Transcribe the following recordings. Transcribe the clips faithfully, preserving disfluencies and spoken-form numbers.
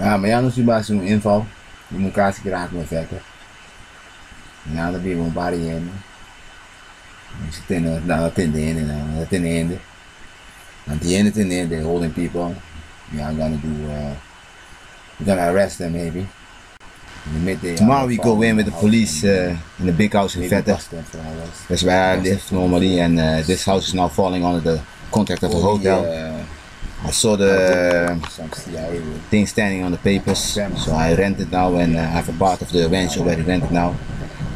Ja, maar ja, nog is maar zo'n inval. Je moet elkaar graag weer vechten. Nou, dat ben je gewoon barrière. Je zit in de hand, in de hand, in de hand. At the end of the day, they're holding people. Yeah, I'm gonna do. Uh, we're gonna arrest them maybe. The Tomorrow we go in with the police uh, in the big house in Vetter. That's where I live normally, and uh, this house is now falling under the contract of a hotel. Uh, I saw the uh, thing standing on the papers, so I rent it now, and uh, I have a part of the ranch already rented now.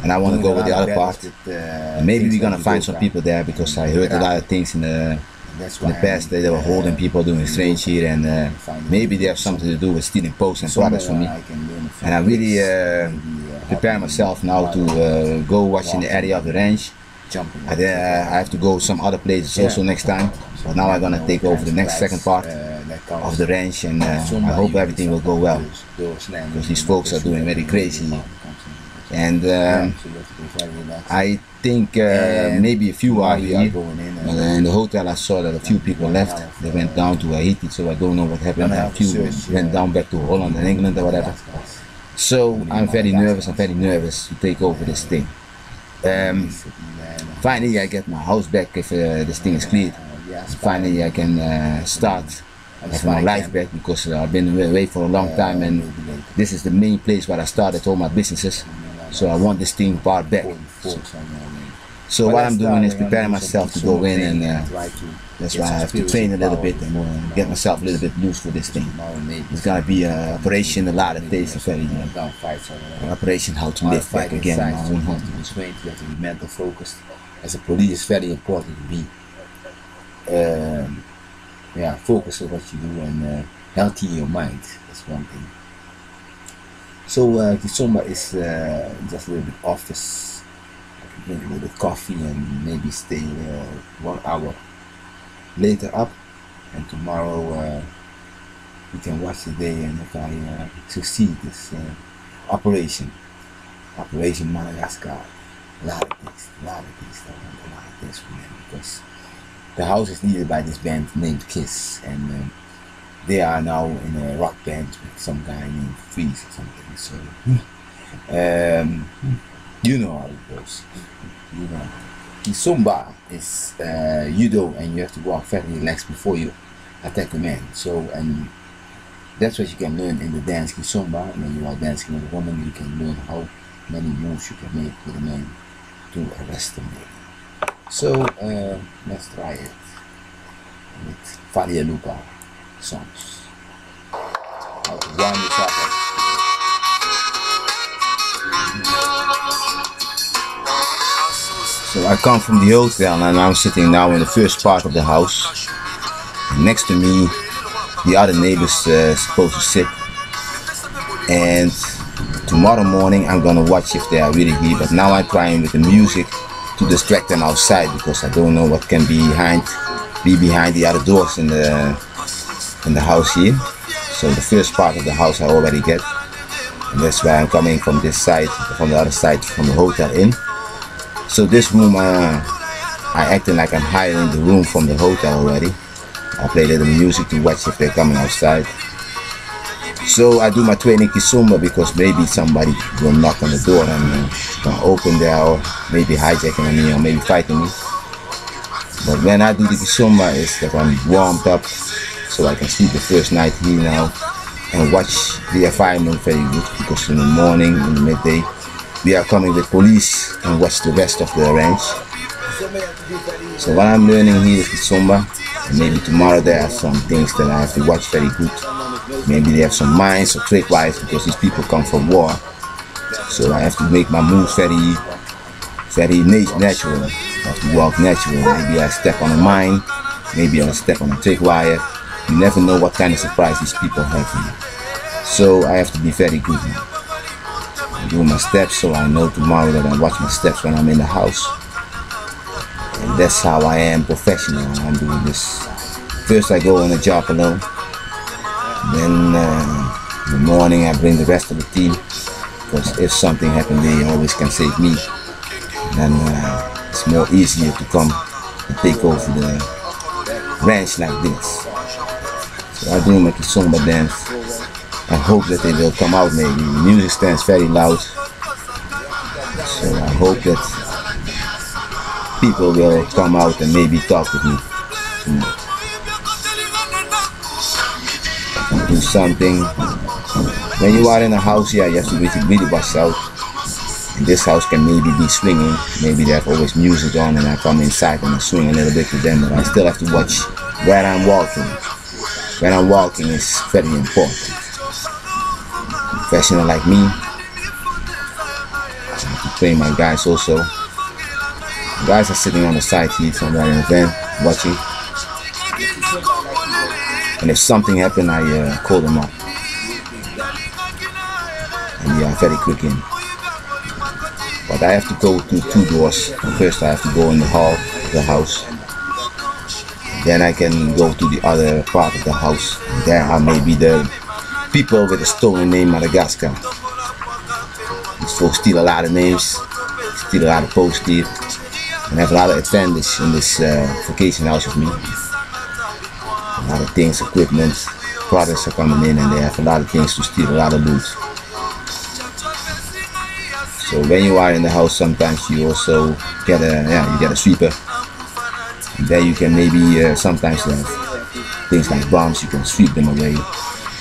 And I want to go with the other part. And maybe we're gonna find some people there because I heard a lot of things in the. In the past, they were holding people doing strange here, and uh, maybe they have something to do with stealing posts and products from me. And I really uh, prepare myself now to uh, go watch in the area of the ranch. I, uh, I have to go some other places also next time. But now I'm gonna take over the next second part of the ranch, and uh, I hope everything will go well. Because these folks are doing very crazy. And uh, I think uh, maybe a few are here, but in the hotel I saw that a few people left. They went down to Haiti, so I don't know what happened. A few went down back to Holland and England or whatever. So I'm very nervous, I'm very nervous to take over this thing. Um, finally I get my house back if uh, this thing is cleared. Finally I can uh, start. I have my life back because uh, I've been away for a long time, and this is the main place where I started all my businesses. So I want this thing part back. So, so what I'm doing is preparing myself to go in, and uh, that's why I have to train a little bit and uh, get myself a little bit loose for this thing. It's gonna be an operation a lot of days, very uh, an operation how to live back again in my own home. You have to be mental focused. As a police, it's very important to be um, yeah, focus on what you do and uh, healthy your mind. That's one thing. So uh, the summer is uh, just a little bit office. I can drink a little bit coffee and maybe stay uh, one hour later up. And tomorrow uh, we can watch the day, and if I uh, succeed this uh, operation, Operation Madagascar, a lot of things, a lot of things, a lot of things for them, because the house is needed by this band named Kiss, and um, they are now in a rock band with some guy named Freeze or something. So, um, you know how it goes. You know. The Somba is uh, judo, and you have to walk very relaxed before you attack a man. So, and that's what you can learn in the dance Kisomba. When you are dancing with a woman, you can learn how many moves you can make with a man to arrest a man. So, uh, let's try it with Faria Lupa. Songs. I'll round this up. So I come from the hotel, and I'm sitting now in the first part of the house. And next to me, the other neighbors uh, supposed to sit. And tomorrow morning I'm gonna watch if they are really here. But now I'm trying with the music to distract them outside, because I don't know what can be behind, be behind the other doors in the. in the house here. So the first part of the house I already get, and that's why I'm coming from this side, from the other side, from the hotel in. So this room, uh, I acting like I'm hiding the room from the hotel already. I play little music to watch if they're coming outside. So I do my training Kisumba, because maybe somebody will knock on the door and uh, open there, or maybe hijacking me, or maybe fighting me. But when I do the Kisumba, it's that I'm warmed up. So I can sleep the first night here now and watch the environment very good, because in the morning, in the midday, we are coming with police and watch the rest of the ranch. So what I'm learning here is Kisomba, and maybe tomorrow there are some things that I have to watch very good. Maybe they have some mines or trickwise, because these people come from war. So I have to make my moves very, very nat natural. I have to walk natural. Maybe I step on a mine, maybe I step on a trickwire. You never know what kind of surprise these people have for you. So I have to be very good now. I do my steps, so I know tomorrow that I watch my steps when I'm in the house. And that's how I am professional when I'm doing this. First I go on a job alone. Then uh, in the morning I bring the rest of the team. Because if something happens, they always can save me. And then uh, it's more easier to come and take over the ranch like this. So I do my Kisomba dance, I hope that they will come out maybe. The music stands very loud. So I hope that people will come out and maybe talk with me. Do something. When you are in a house, yeah, you have to really, really watch out. And this house can maybe be swinging. Maybe there's always music on and I come inside and I swing a little bit with them, but I still have to watch where I'm walking. Where I'm walking is very important. A professional like me, I have to train my guys also. The guys are sitting on the side here somewhere in the van, watching. And if something happened, I uh, call them up. And they are very quick in. But I have to go through two doors. First I have to go in the hall of the house. Then I can go to the other part of the house. There are maybe the people with the stolen name Madagascar. These folks steal a lot of names, steal a lot of posters, and have a lot of advantage in this uh, vacation house with me. A lot of things, equipment, products are coming in, and they have a lot of things to steal, a lot of loot. So when you are in the house, sometimes you also get a yeah, you get a sweeper. And there you can maybe uh, sometimes have things like bombs. You can sweep them away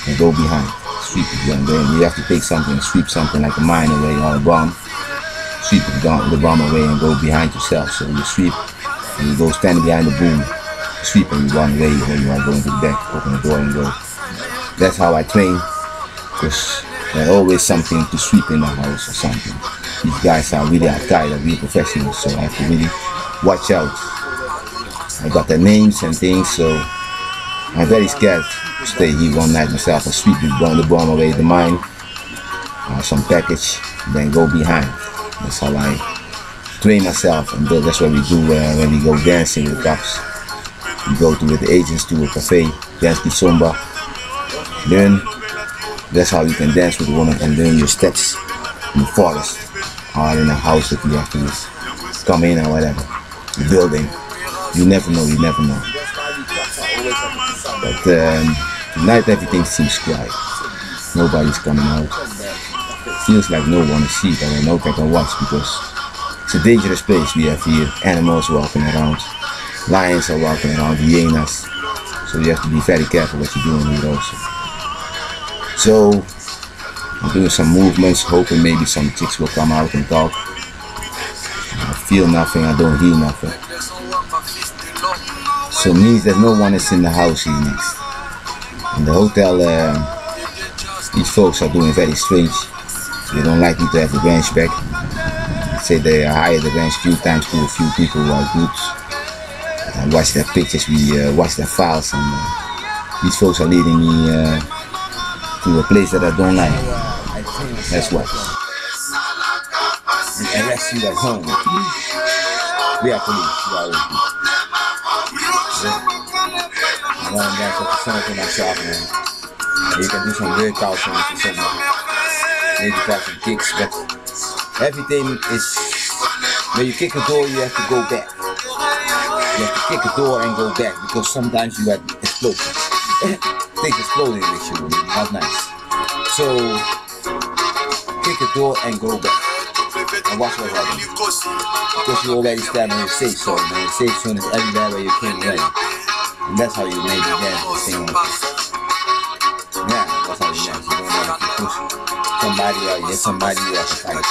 and go behind, sweep it down there. You have to take something, sweep something like a mine away or a bomb, sweep it down, the bomb away and go behind yourself. So you sweep and you go stand behind the boom. Sweep and you run away when you are going to the back, open the door and go. That's how I train, because there's always something to sweep in the house or something. These guys are really outside, they're really professionals, so I have to really watch out. I got their names and things, so I'm very scared to stay here one night myself and sweep the bomb away, the mine, or some package, and then go behind. That's how I train myself, and that's what we do uh, when we go dancing with the cops. We go to with the agents to a cafe, dance the samba, learn. That's how you can dance with a woman and learn your steps in the forest or in a house that you have to come in or whatever. The building, you never know, you never know. But um, tonight everything seems quiet. Nobody's coming out. Feels like no one is here, but I know that I watch because it's a dangerous place we have here. Animals walking around. Lions are walking around, hyenas, so you have to be very careful what you're doing here also. So I'm doing some movements, hoping maybe some chicks will come out and talk. I feel nothing, I don't hear nothing. So it means that no one is in the house here next. In the hotel, uh, these folks are doing very strange. They don't like me to have the bench back. They say they hire the bench a few times to a few people who are good. I watch their pictures, we uh, watch their files, and uh, these folks are leading me uh, to a place that I don't like. That's why. And arrest you at home. We are police. We are police. Yeah. I'm going back to something myself, man. You can do some workouts and something. Maybe try some kicks, but everything is. When you kick a goal, you have to go back. You have to kick a door and go back because sometimes you have explosions. Things exploding with you, how nice. So, kick a door and go back. And watch what happens. Because you already stand on your safe zone, and the safe zone is everywhere where you came already. And that's how you made it there. Yeah, that's how you manage. You don't have to push somebody or you hit somebody you have to fight.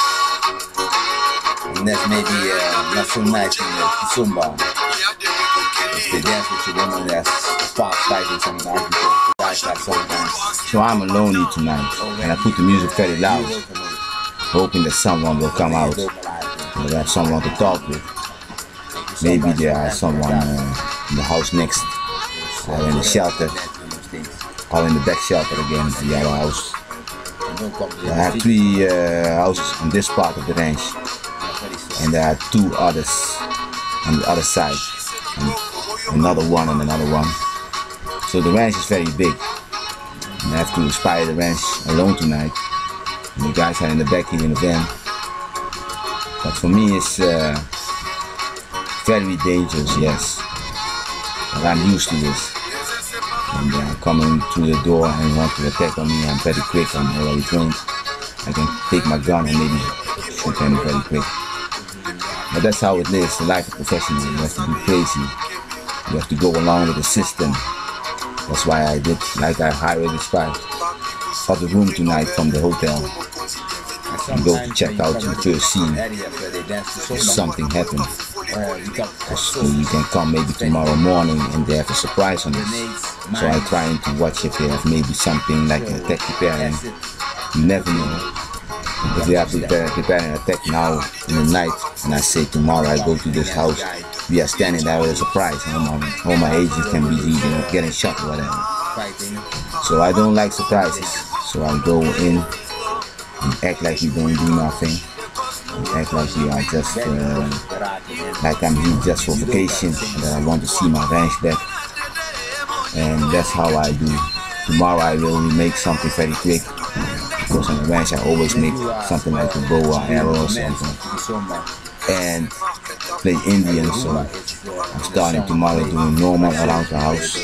And that's maybe uh, not so nice in the Kizumba. They dance with your woman that's pop fighting some nice. So I'm alone here tonight and I put the music very loud, hoping that someone will come out and have someone to talk with. Maybe there is someone uh, in the house next, or in the shelter, or in the back shelter again, the other house. There are three uh, houses on this part of the ranch, and there are two others on the other side. And another one and another one. So the ranch is very big. And I have to inspire the ranch alone tonight. And the guys are in the back here in the van. But for me it's uh, very dangerous, yes. But I'm used to this. I'm uh, coming through the door and want to attack on me. I'm very quick, I'm already trained. I can take my gun and maybe shoot them very quick. But that's how it is, the life of professional. You have to be crazy. You have to go along with the system. That's why I did, like I hired this guy. Got the room tonight from the hotel. And go to check out the first scene. If something happened, so you can come maybe tomorrow morning and they have a surprise on us. So I'm trying to watch if they have maybe something like an attack preparing. You never know. If they are preparing, preparing an attack now in the night, and I say tomorrow I go to this house, we are standing there with a surprise. All my, all my agents can be either getting shot or whatever. So I don't like surprises. So I go in. You act like you don't do nothing. You act like you are just uh, like I'm here just for vacation and that I want to see my ranch back. And that's how I do. Tomorrow I will make something very quick, because on the ranch I always make something like a boa, arrow or something. And play Indian, so I'm starting tomorrow doing normal around the house.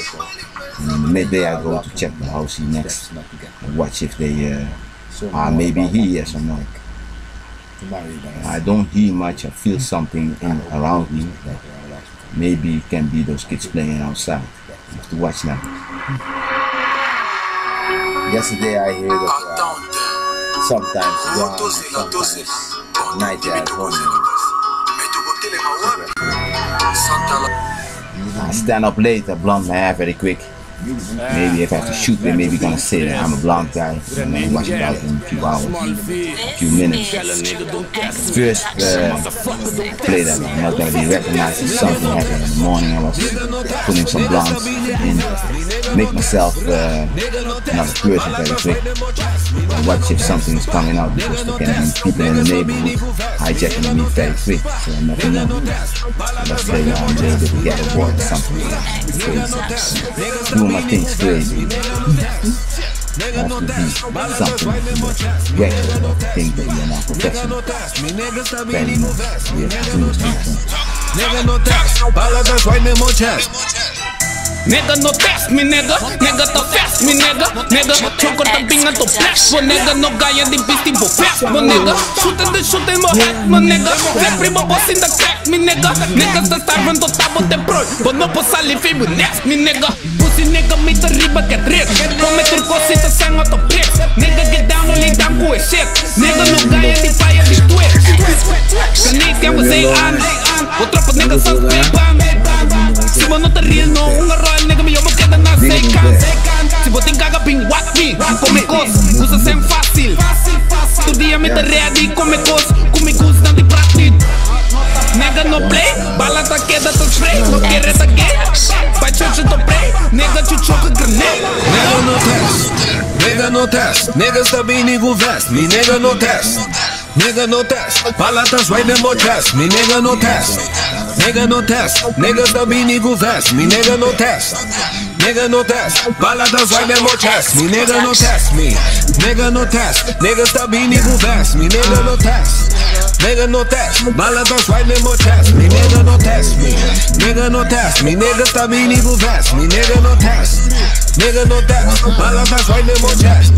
And midday I go to check the house next and watch if they uh, Ah, uh, maybe he, yes or no. I don't hear much, I feel something in, around me. Maybe it can be those kids playing outside. You have to watch now. Yesterday I heard that uh, sometimes dawn and sometimes night there at home. I stand up late, I blonde my hair very quick. Maybe if I have to shoot, they may be gonna say that I'm a blonde guy and I watch it out in a few hours, a few minutes. First uh, play that I'm not gonna be recognized as something happened in the morning. I was putting some blondes in, make myself uh, another person very quick. And watch if something is coming out, because there can be people in the neighborhood hijacking me very quick, so I never know. Let's play that I'm just gonna get a board or something. Crazy. My thing's crazy. I have to be something regular, things that we are not professional. Very much, we have to do something. Nigga, no test me, nigga. Nigga, to fast me, nigga. Nigga, tronco tambinga to flash, bo nigga. No guy in the beastie, bo fast, bo nigga. Shootin' the shootin' mo hat, mo nigga. Every mo boss in the crack, me nigga. Niggas the starvin' to tabo te bro, bo no po salifi, bo next me, nigga. Pussy nigga, me te riba get rich. Bo me turco si te sang auto bricks. Nigga, get down, only down ku e shit. Nigga, no guy in the fire, be twist. Canadian was eight on, bo tropa nigga sans big bang. Si bo no te real, no un arroyo. Nigga, me llamo que anda na seca. Si vos te encagas, ping, what me. Come cos, usa sem fácil. Tu día me te ready, come cos. Come cos, dante practic. Nigga, no play, bala ta queda to spray. No quiere ta que, pa' chocho to play. Nigga, tu choco grenade. Nigga, no test. Nigga, no test. Nigga, stabi, nigga, vest. Mi nigga, no test. Nigga, no test. Palatas, right in my chest. Mi nigga, no test. Nigga, no test. Niggas don't be niggas vest. Me nigga, no test. Nigga, no test. Baladas right in my chest. Me nigga, no test. Me nigga, no test. Niggas don't be niggas vest. Me nigga, no test. Nigga, no test. Baladas right in my chest. Me nigga, no test. Me nigga, no test. Me niggas don't be niggas vest. Me nigga, no test. Nigga, no test. Baladas right in my chest.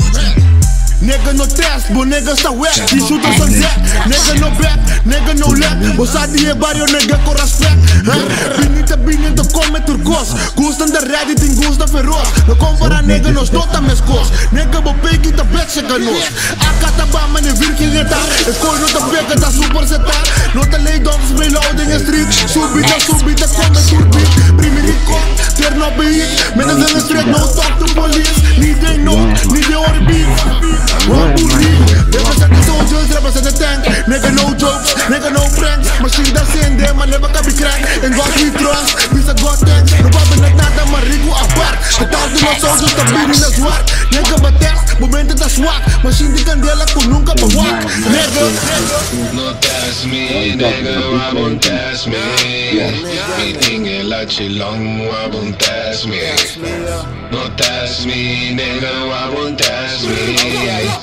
Nigga, no test, but niggas are wet. He shoot us on set. Nigga, no back, nigga, no left. But I die barrio, nigga, con respect. We need to be in the com met turcos. Goose and the ready thing, goose the feroz. No kom para nigga, nos dota meskos. Nigga, bo peki the black shaganos. Akata ba man in virking eta. Es kooi no te peka, da super zeta. No te lay dogs, mee loud in je street. Subita, subita, kom met turbeat. Primeri kom, terno beat. Menes in the street, no talk to police. Niet they know, niet they hoor beat. One bully, represent the soldiers, represent the tank. Nigga, no jokes, nigga, no pranks. Machine that's in there, man, never can be cracked. And what we trust, we said God thanks. No problem, not that, maar ik wil apart. De thousand of soldiers, dat binnen is zwart. Nigga, maar test, momenten dat zwak. Machine die kan delen, kon nunca bewak. Nigga, no test me, nigga, waarom test me? Die dingen laat je lang, waarom test me? No test me, nigga, waarom test me? One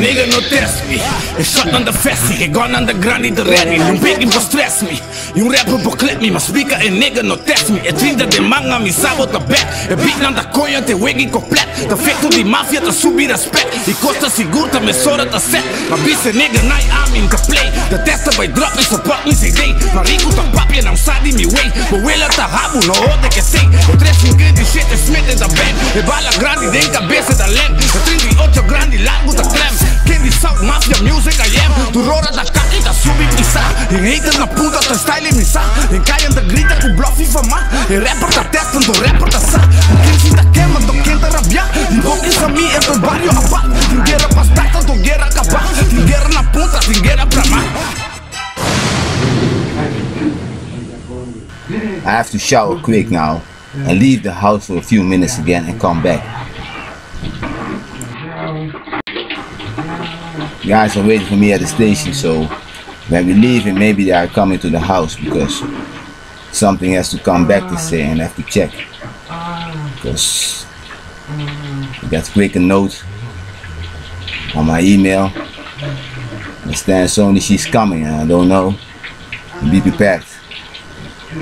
nigga no test me. A shot on the fessy, a gun on the granny the ready. Don't beg him to stress me. You rapper beklept me, maar speaker en nigga no test me. Het vrienden de manga, mi sabo te back. Het beat nam de kooi en te weggie compleet. Te vecht op die mafia, te subi respect. Die kosten sigur, te mesora te set. Maar bisse nigga, night I'm in the play. De testen bij drop is op pak, niet idee. Maar rico te papje, nam sadi mi way. We willen te habu, no hoorde que sei. We treffen kind die shit en smit in de band. We bala grandi, denk de beste talent. We drinken die ocho grandi, largo te klem. Candy South Mafia Music, I am. Tu rora da kaki, da subi pisa. En haters na puta, te style in misa. En kaien te grita, tu bluffy van ma. En rapper te testen, tu rapper te sa. En kind si te quema, tu kind te rabia. Die bok is aan mi, en tu barrio apa. Tu guerra pas tata, tu guerra kapa. Tu guerra na punta, tu guerra pra ma. I have to shower quick now and leave the house for a few minutes again and come back. Guys are waiting for me at the station, so when we leave and maybe they are coming to the house because something has to come back to say and I have to check. Because I got to click a note on my email. It stands only she's coming and I don't know. Be prepared.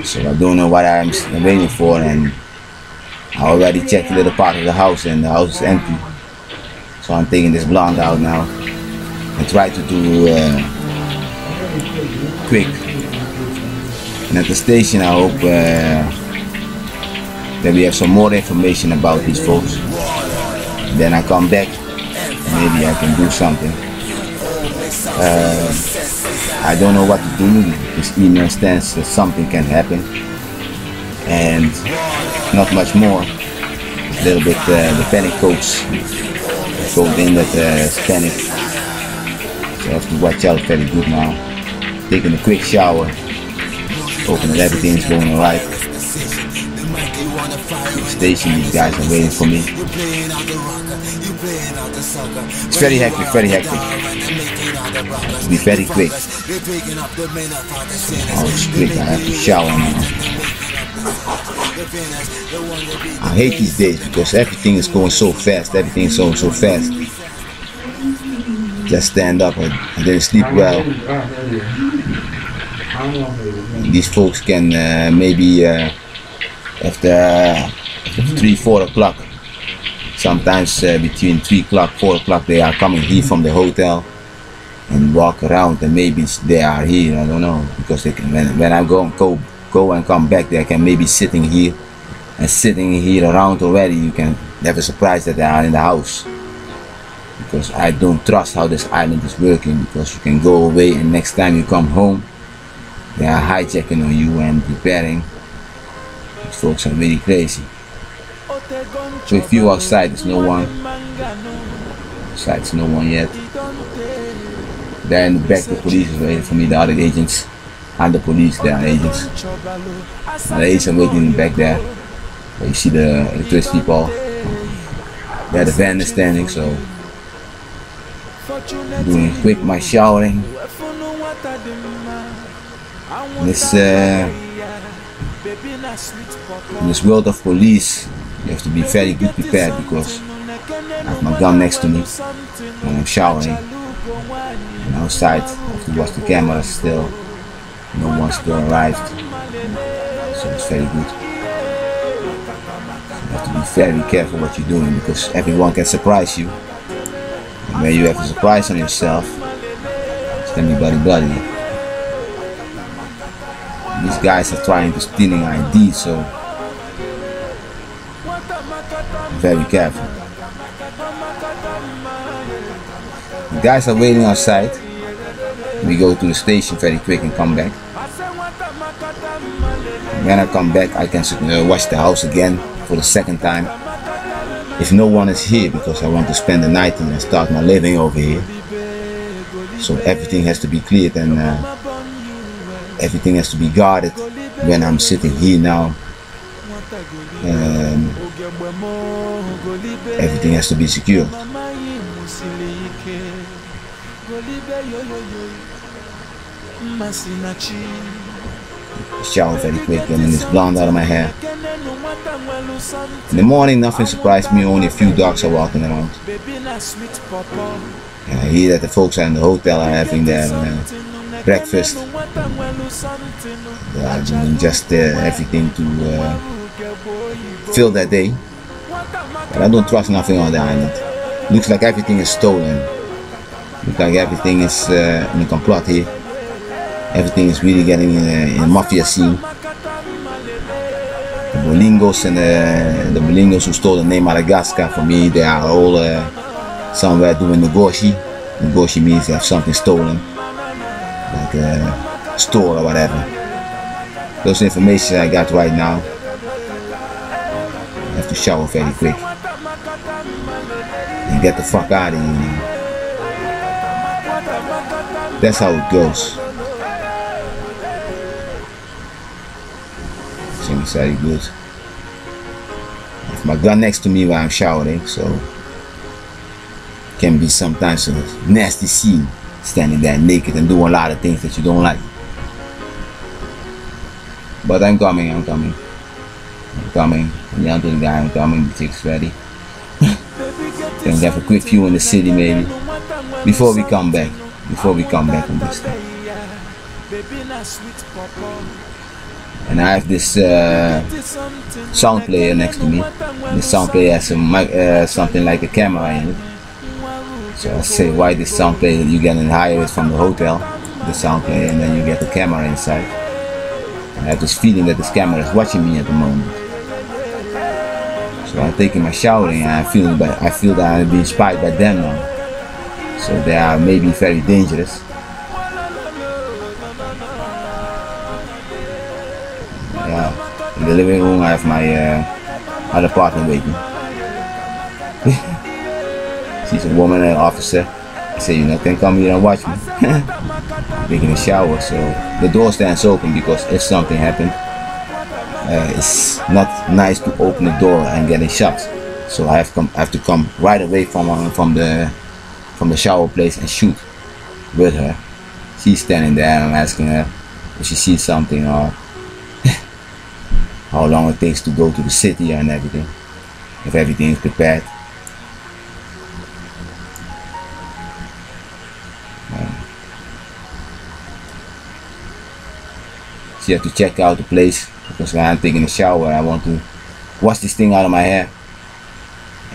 So I don't know what I'm waiting for, and I already checked the little part of the house and the house is empty. So I'm taking this blonde out now and try to do uh, quick. And at the station I hope uh, that we have some more information about these folks. And then I come back and maybe I can do something. Uh, I don't know what to do. This email stands that something can happen, and not much more. A little bit uh, the panic coach goes in that uh, panic, so I have to watch out very good now. Taking a quick shower, hoping that everything is going alright. The station, these guys are waiting for me. It's very hectic, very hectic. Be very quick. Oh, it's quick. I have to shower now. I hate these days because everything is going so fast. Everything is going so fast. Just stand up. I, I didn't sleep well. And these folks can uh, maybe uh, after, uh, after three, four o'clock, sometimes uh, between three o'clock, four o'clock, they are coming here from the hotel. And walk around, and maybe they are here. I don't know, because they can, when, when I go and go go and come back, they can maybe sitting here and sitting here around already. You can never surprise that they are in the house, because I don't trust how this island is working. Because you can go away, and next time you come home, they are hijacking on you and preparing. These folks are really crazy. So if you outside, there's no one. Outside, there's no one yet. There in the back, the police is waiting for me, the other agents and the police, they are agents. And the agents are waiting in the back there. But you see the electricity pole. There the van is standing, so I'm doing quick my showering. In this, uh, in this world of police, you have to be very good prepared, because I have my gun next to me and I'm showering. And outside, I have to watch the cameras still. No one still arrived. So it's very good. So you have to be very careful what you're doing, because everyone can surprise you. And when you have a surprise on yourself, it's gonna be bloody bloody. And these guys are trying to steal I D, so be very careful. The guys are waiting outside. We go to the station very quick and come back. When I come back, I can watch the house again for the second time. If no one is here, because I want to spend the night and start my living over here. So everything has to be cleared and uh, everything has to be guarded when I'm sitting here now. Um, everything has to be secured. Shower very quick and then it's blonde out of my hair. In the morning nothing surprised me, only a few dogs are walking around. And I hear that the folks are in the hotel are having their uh, breakfast. uh, and just uh, everything to uh, fill that day. But I don't trust nothing on the island. Looks like everything is stolen. Looks like everything is uh, in a complot here. Everything is really getting in a, in a mafia scene. The Bolingos and the, the Bolingos who stole the name Madagascar, for me, they are all uh, somewhere doing Ngoshi. Ngoshi means they have something stolen, like a store or whatever. Those information I got right now. I have to shower very quick and get the fuck out of here. That's how it goes. Seems very good. I have my gun next to me while I'm showering, so it can be sometimes a nasty scene, standing there naked and doing a lot of things that you don't like. But I'm coming, I'm coming. I'm coming, and the other guy, I'm coming, the chick's ready. Then we have a quick view in the city maybe, before we come back, before we come back on this thing. And I have this uh, sound player next to me. The sound player has a mic, uh, something like a camera in it. So I say, why this sound player? You can hire it from the hotel, the sound player, and then you get the camera inside. I have this feeling that this camera is watching me at the moment. So I'm taking my shower and I feel, by, I feel that I'm being spied by them now. So they are maybe very dangerous. Yeah. In the living room I have my uh, other partner waiting. She's a woman, an officer. I say, you know, can come here and watch me. I'm taking a shower, so the door stands open because if something happened, Uh, it's not nice to open the door and get a shot, so I have come. I have to come right away from uh, from the from the shower place and shoot with her. She's standing there, and I'm asking her if she sees something or how long it takes to go to the city and everything. If everything is prepared, um, she had to check out the place. Because when I'm taking a shower, I want to wash this thing out of my hair.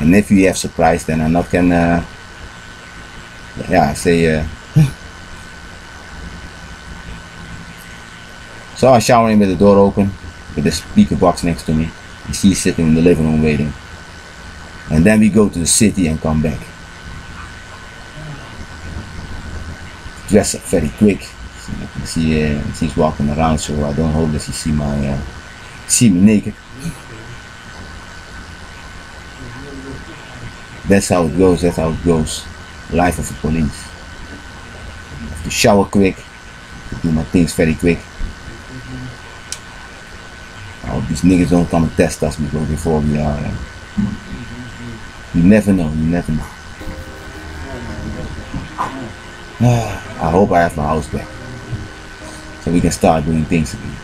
And if you have surprise, then I'm not can, uh, yeah, I say, uh, so I'm showering with the door open, with the speaker box next to me, and she's sitting in the living room waiting. And then we go to the city and come back. Dress up very quick. I can see uh, she's walking around, so I don't hope that she see my uh, see me naked. That's how it goes. That's how it goes. Life of the police. I have to shower quick, to do my things very quick. I hope these niggas don't come and test us because before we are, uh, you never know. You never know. I hope I have my house back. So we can start doing things again.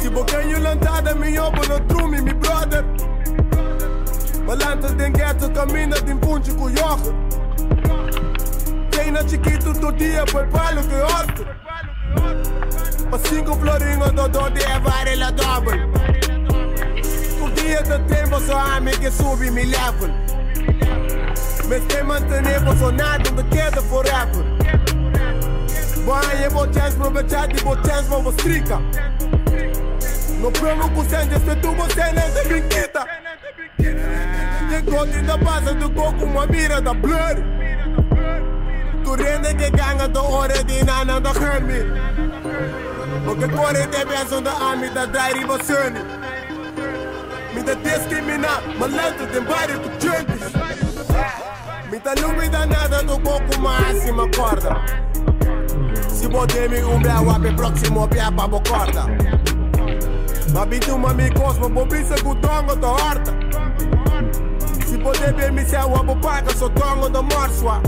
Se boquinho lantada, me obono trumi, me brother. Balanta tem gueto, camina de impunte com yoga. Tem na chiquito todo dia, foi palo que osto. Mas cinco florinhos, dodô de varela dobra. Todo tempo só a mim que sobe me level. Mas tem manter Bolsonaro do queda forever. Vai eu vou te aproveitar de botas vou mostrica. No promo com sangue se tu você não se brinquita. Chegou da passa do coco uma mira da blur. Tu rende que ganha da hora de nana da hermi. Porque corre te pensa da ami da dai você. Me da discriminar, malandro tem vários junkies. Me da lume danada, do coco máxima corda. Se botem me um belo ape próximo, pia babo corda. Babito mami cosmo, bobiça com tongo da horta. Se botem bem me céu, abo paga, sou tongo da morsua.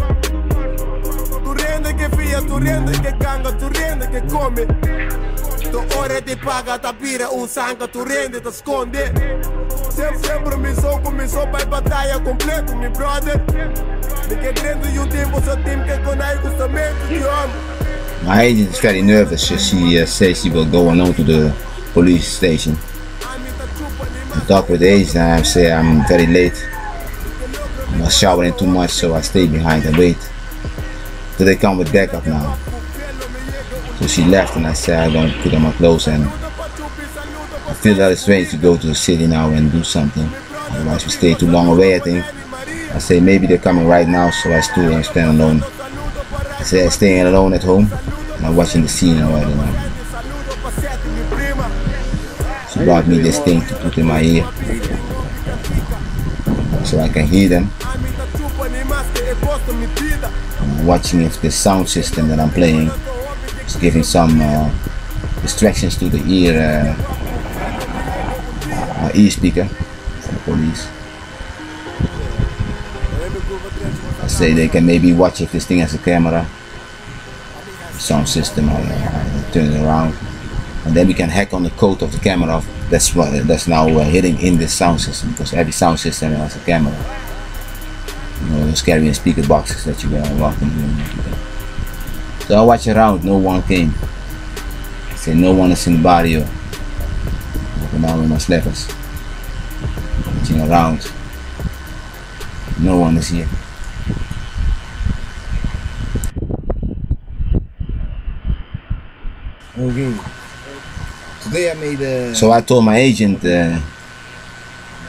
Tu rende que fia, tu rende que canga, tu rende que come. Tu hora de paga, tapira um sangue, tu rende, te esconde. Sempre, sempre me sou, começou para batalha, completo, meu brother. Me querendo e o tempo, seu time que conhece o somente de homem. Maar hij is very nervous as he uh, says he will go alone to the police station. I talk with Ace and I say I'm very late. I was showering too much, so I stay behind and wait. So they come with backup now. So she left and I said I don't put on my clothes and I feel that it's strange to go to the city now and do something. Otherwise we stay too long away, I think. I say maybe they're coming right now, so I stood and stand alone. I say I'm staying alone at home and I'm watching the scene already now. She brought me this thing to put in my ear so I can hear them. I'm watching if the sound system that I'm playing is giving some uh, distractions to the ear uh, uh, ear speaker for the police. I say they can maybe watch if this thing has a camera, sound system. I, I, I turn it around and then we can hack on the code of the camera. That's what that's now uh, hitting in this sound system, because every sound system has a camera. You know, those carrying speaker boxes that you uh, walk in. So I watch around, no one came. I say no one is in the barrio. Walking around with my slippers, watching around. No one is here. Okay. Today I made a... So I told my agent uh,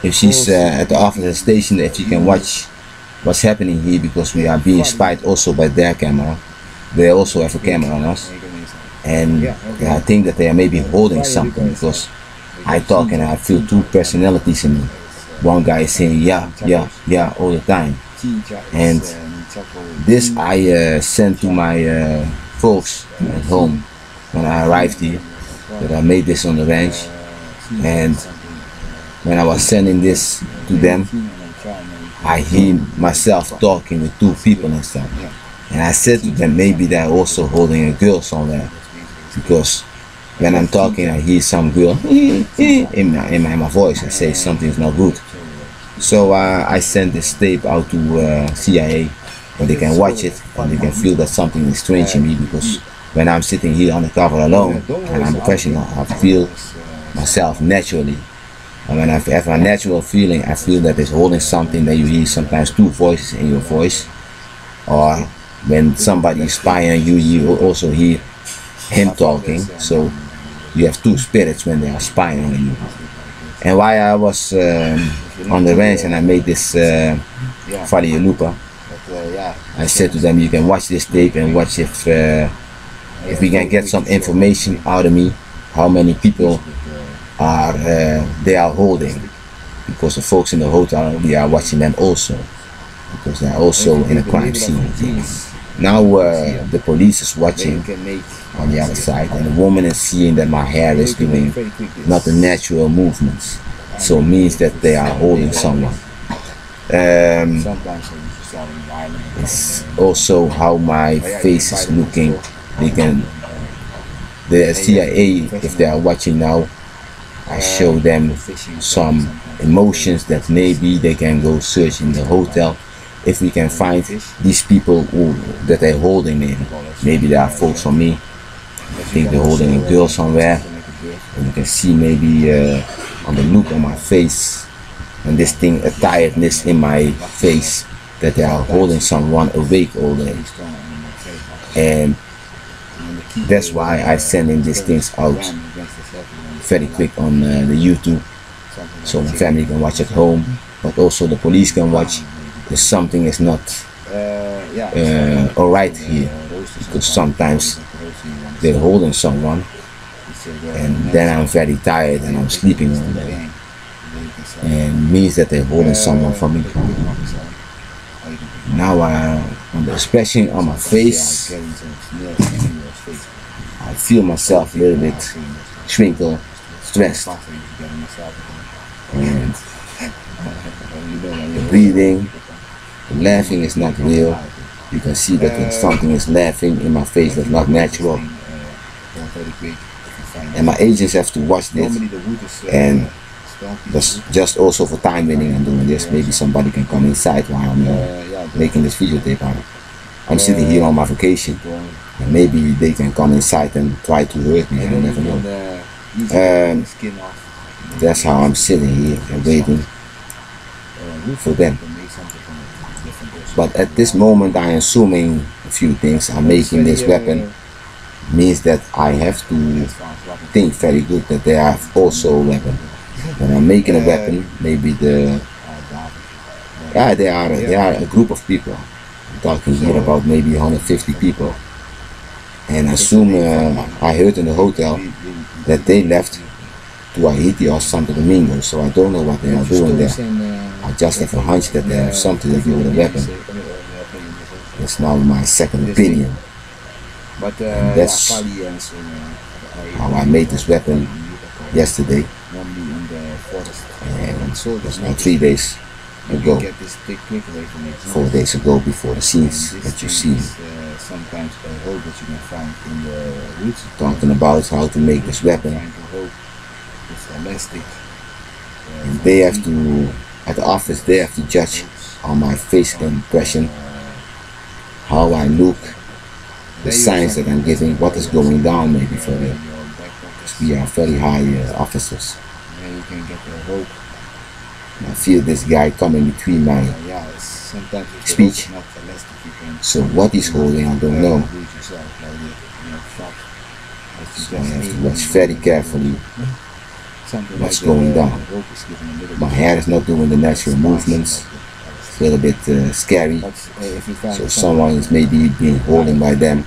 if she's uh, at the office of the station, that she can watch what's happening here, because we are being spied also by their camera. They also have a camera on us, and I think that they are maybe holding something, because I talk and I feel two personalities in me. One guy is saying yeah, yeah, yeah all the time, and this I uh, sent to my uh, folks at home when I arrived here, that I made this on the ranch. And when I was sending this to them, I hear myself talking with two people and stuff. And I said to them, maybe they're also holding a girl somewhere, because when I'm talking, I hear some girl in my, in my, in my voice. I say something's not good. So uh, I sent this tape out to uh, C I A, and they can watch it and they can feel that something is strange in me, because when I'm sitting here on the cover alone and I'm professional, I feel myself naturally. And when I have a natural feeling, I feel that it's holding something, that you hear sometimes two voices in your voice. Or when somebody is spying you, you also hear him talking. So you have two spirits when they are spying on you. And while I was um, on the ranch and I made this uh, Valle Lupa, I said to them, you can watch this tape and watch if uh, if we can get some information out of me, how many people are uh, they are holding, because the folks in the hotel, we are watching them also, because they are also in a crime scene. Now uh, the police is watching on the other side, and the woman is seeing that my hair is doing not the natural movements, so it means that they are holding someone. Um, it's also how my face is looking. They can, the C I A, if they are watching now, I show them some emotions that maybe they can go search in the hotel if we can find these people who, that they're holding in. Maybe there are folks on me. I think they're holding a girl somewhere. And you can see maybe uh, on the look on my face and this thing, a tiredness in my face, that they are holding someone awake all day. And that's why I'm sending these things out very quick on uh, the YouTube, so my family can watch at home, but also the police can watch if something is not uh, alright here, because sometimes they're holding someone and then I'm very tired and I'm sleeping all day, and means that they're holding someone for me. Now I, on the expression on my face, I feel myself a little bit shrinkle, stressed, and the breathing, the laughing is not real. You can see that something is laughing in my face that's not natural. And my agents have to watch this, and That's just also for time winning and doing this. Maybe somebody can come inside while I'm uh, making this videotape. I'm, I'm sitting here on my vacation, and maybe they can come inside and try to hurt me. I don't ever know. Um, that's how I'm sitting here and waiting for them. But at this moment, I am assuming a few things. I'm making this weapon means that I have to think very good that they have also a weapon. When I'm making a weapon, maybe the yeah, they are they are a group of people. I'm talking here about maybe one hundred fifty people. And as soon as uh, I heard in the hotel that they left to Haiti or Santo Domingo, so I don't know what they are doing there. I just have a hunch that they have something to do with a weapon. That's now my second opinion. And that's how I made this weapon yesterday. And that's now three days ago. Four days ago, before the scenes that you see. Talking about how to make this weapon. And they have to... At the office, they have to judge on my face impression, how I look, the signs that I'm giving, what is going down maybe for them. Because we are very high uh, officers. And I feel this guy coming between my speech. So what he's holding, I don't know. So I have to watch very carefully what's going down. My hair is not doing the natural movements. It's a little bit uh, scary. So someone is maybe being holding by them.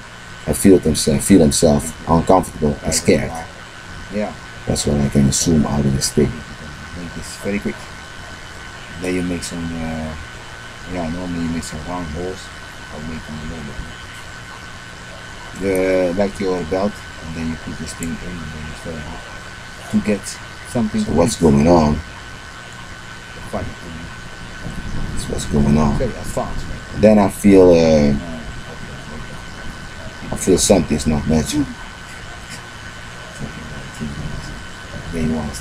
I feel themselves feel themselves uncomfortable and scared. That's what I can assume out of this thing. It's very quick. Then you make some uh, yeah normally you make some round holes. I'll make them a little bit. The like your belt, and then you put this thing in, and then it's very hard to get. So what's going on? That's what's going on. And then I feel uh, I feel something's not natural. I'm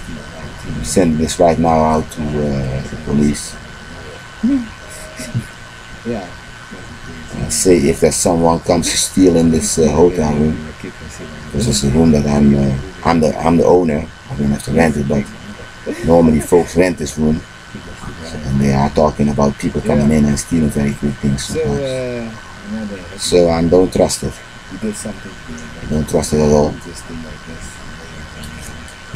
sending this right now out to uh, the police. And I say if there's someone comes stealing this uh, hotel room, this is the room that I'm uh, I'm the I'm the owner. I don't have to rent it, but normally folks rent this room, so, and they are talking about people coming in and stealing very quick things sometimes. So I don't trust it. I don't trust it at all.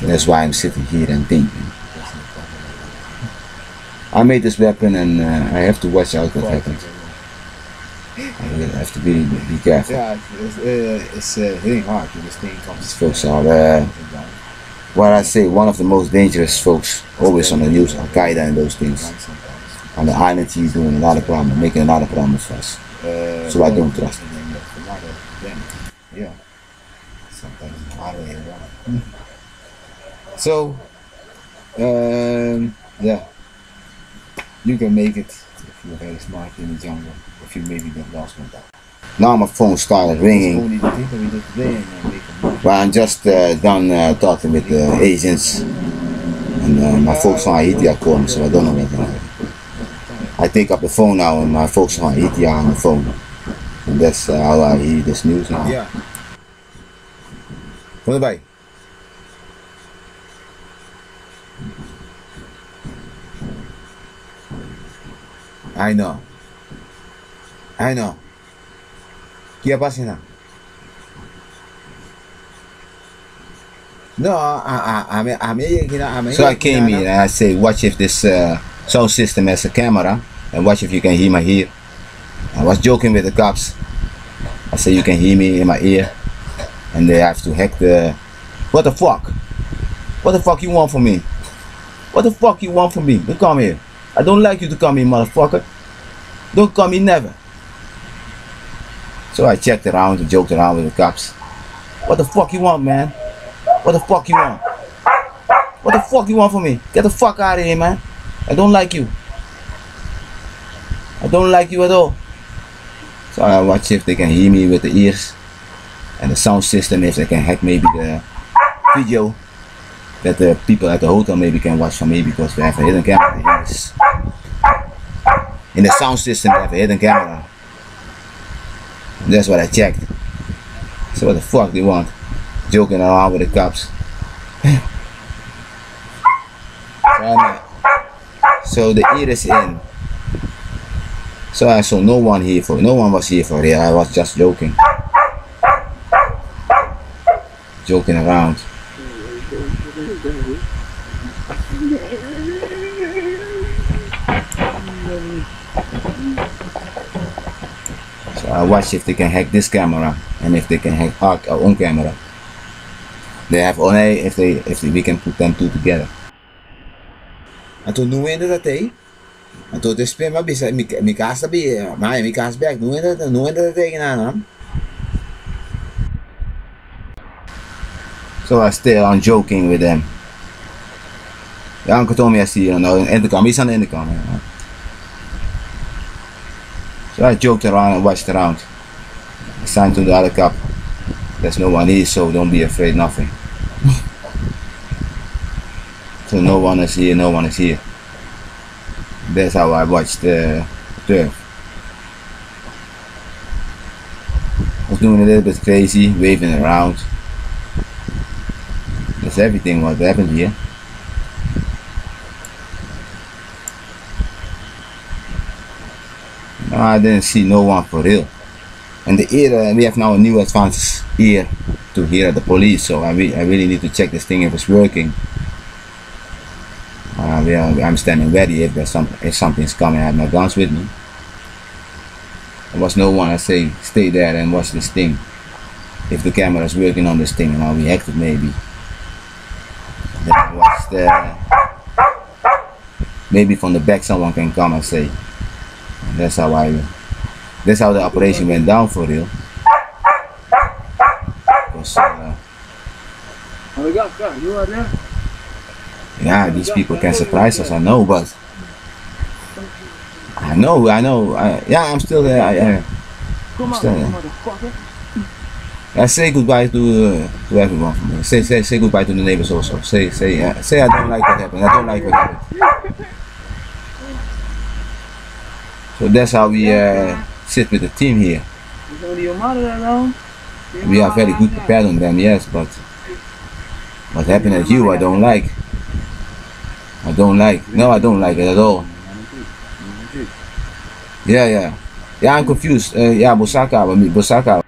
And that's why I'm sitting here and thinking. I made this weapon, and uh, I have to watch out what happens. I really have to be be careful. Yeah, it's hitting hard when this thing comes. These folks are. Uh, What I say, one of the most dangerous folks, always on the news, Al Qaeda and those things. On the island, he's doing a lot of problems, making a lot of problems for us. So I don't trust him. Yeah. So, um, yeah, you can make it if you're very smart in the jungle. If you maybe get lost one time. Now my phone started ringing. But I'm just uh, done uh, talking with the uh, agents, and uh, my folks from Haiti are calling, so I don't know what happened. I take up the phone now, and my folks from Haiti are on the phone, and that's uh, how I hear this news now. Yeah. Kom erbij. I know. I know. ¿Qué pasa now? No, I, I, I mean, I mean, you know, I mean. So I came here and I say, watch if this uh, sound system has a camera, and watch if you can hear my ear. I was joking with the cops. I say you can hear me in my ear, and they have to hack the. What the fuck? What the fuck you want from me? What the fuck you want from me? Don't come here. I don't like you to come here, motherfucker. Don't come here, never. So I checked around and joked around with the cops. What the fuck you want, man? What the fuck you want? What the fuck you want from me? Get the fuck out of here, man. I don't like you. I don't like you at all. So I watch if they can hear me with the ears. And the sound system, if they can hack maybe the video. that the people at the hotel maybe can watch for me, because they have a hidden camera. Yes. In the sound system they have a hidden camera. That's what I checked. So what the fuck do you want? Joking around with the cops. And, so the ear is in. So I saw no one here for no one was here for it. I was just joking. Joking around. So I watch if they can hack this camera and if they can hack, hack our own camera. They have only if they if they, we can put them two together. I told no end of that day. I told this pin my business my cast be my my cast back no end of that no end of that day now. So I stay on joking with them. The uncle told me I see you know in the camera. He's on the in the camera. So I joked around and watched around. I signed to the other cop. There's no one here, so don't be afraid, nothing. So no one is here, no one is here. That's how I watched the turf. I was doing a little bit crazy, waving around. That's everything what happened here. No, I didn't see no one for real. And the ear, uh, we have now a new advanced ear to hear the police, so I, re I really need to check this thing if it's working. Uh, we are, I'm standing ready if there's some, if something's coming. I have my guns with me. There was no one. I say stay there and watch this thing. If the camera is working on this thing and I'll be active maybe. Then I watch the, maybe from the back someone can come and say. And that's how I. That's how the operation went down for real. Because, uh, yeah, these people can surprise us. I know, but I know, I know. I, yeah, I'm still there. I, I'm still there. I say goodbye to uh, to everyone. From me. Say say say goodbye to the neighbors also. Say say uh, say I don't like what happened. I don't like what happened. So that's how we. Uh, sit with the team here. We are very good prepared on them, yes, but what happened at you, I don't like. I don't like. No, I don't like it at all. Yeah, yeah. Yeah, I'm confused. Uh, yeah, Bosaka, Bosaka.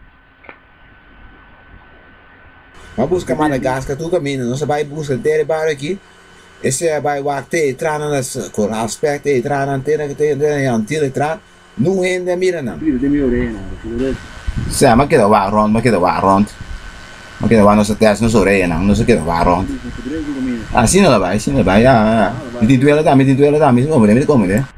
Mas busca Madagascar, tu caminha. Nós vai buscar território aqui. Esse é vai guardar tranas, coral, aspecto, tranas, antena, antena, antena, tranas. Nu heen de mirena. Sim, mas que da vá rond, mas que da vá rond, mas que da vá nossa terra, nossa orelha, nossa que da vá rond. Ah, sim não vai, sim não vai, ah, me tinto ela dá, me tinto ela dá, me tinto ela, me tinto ela.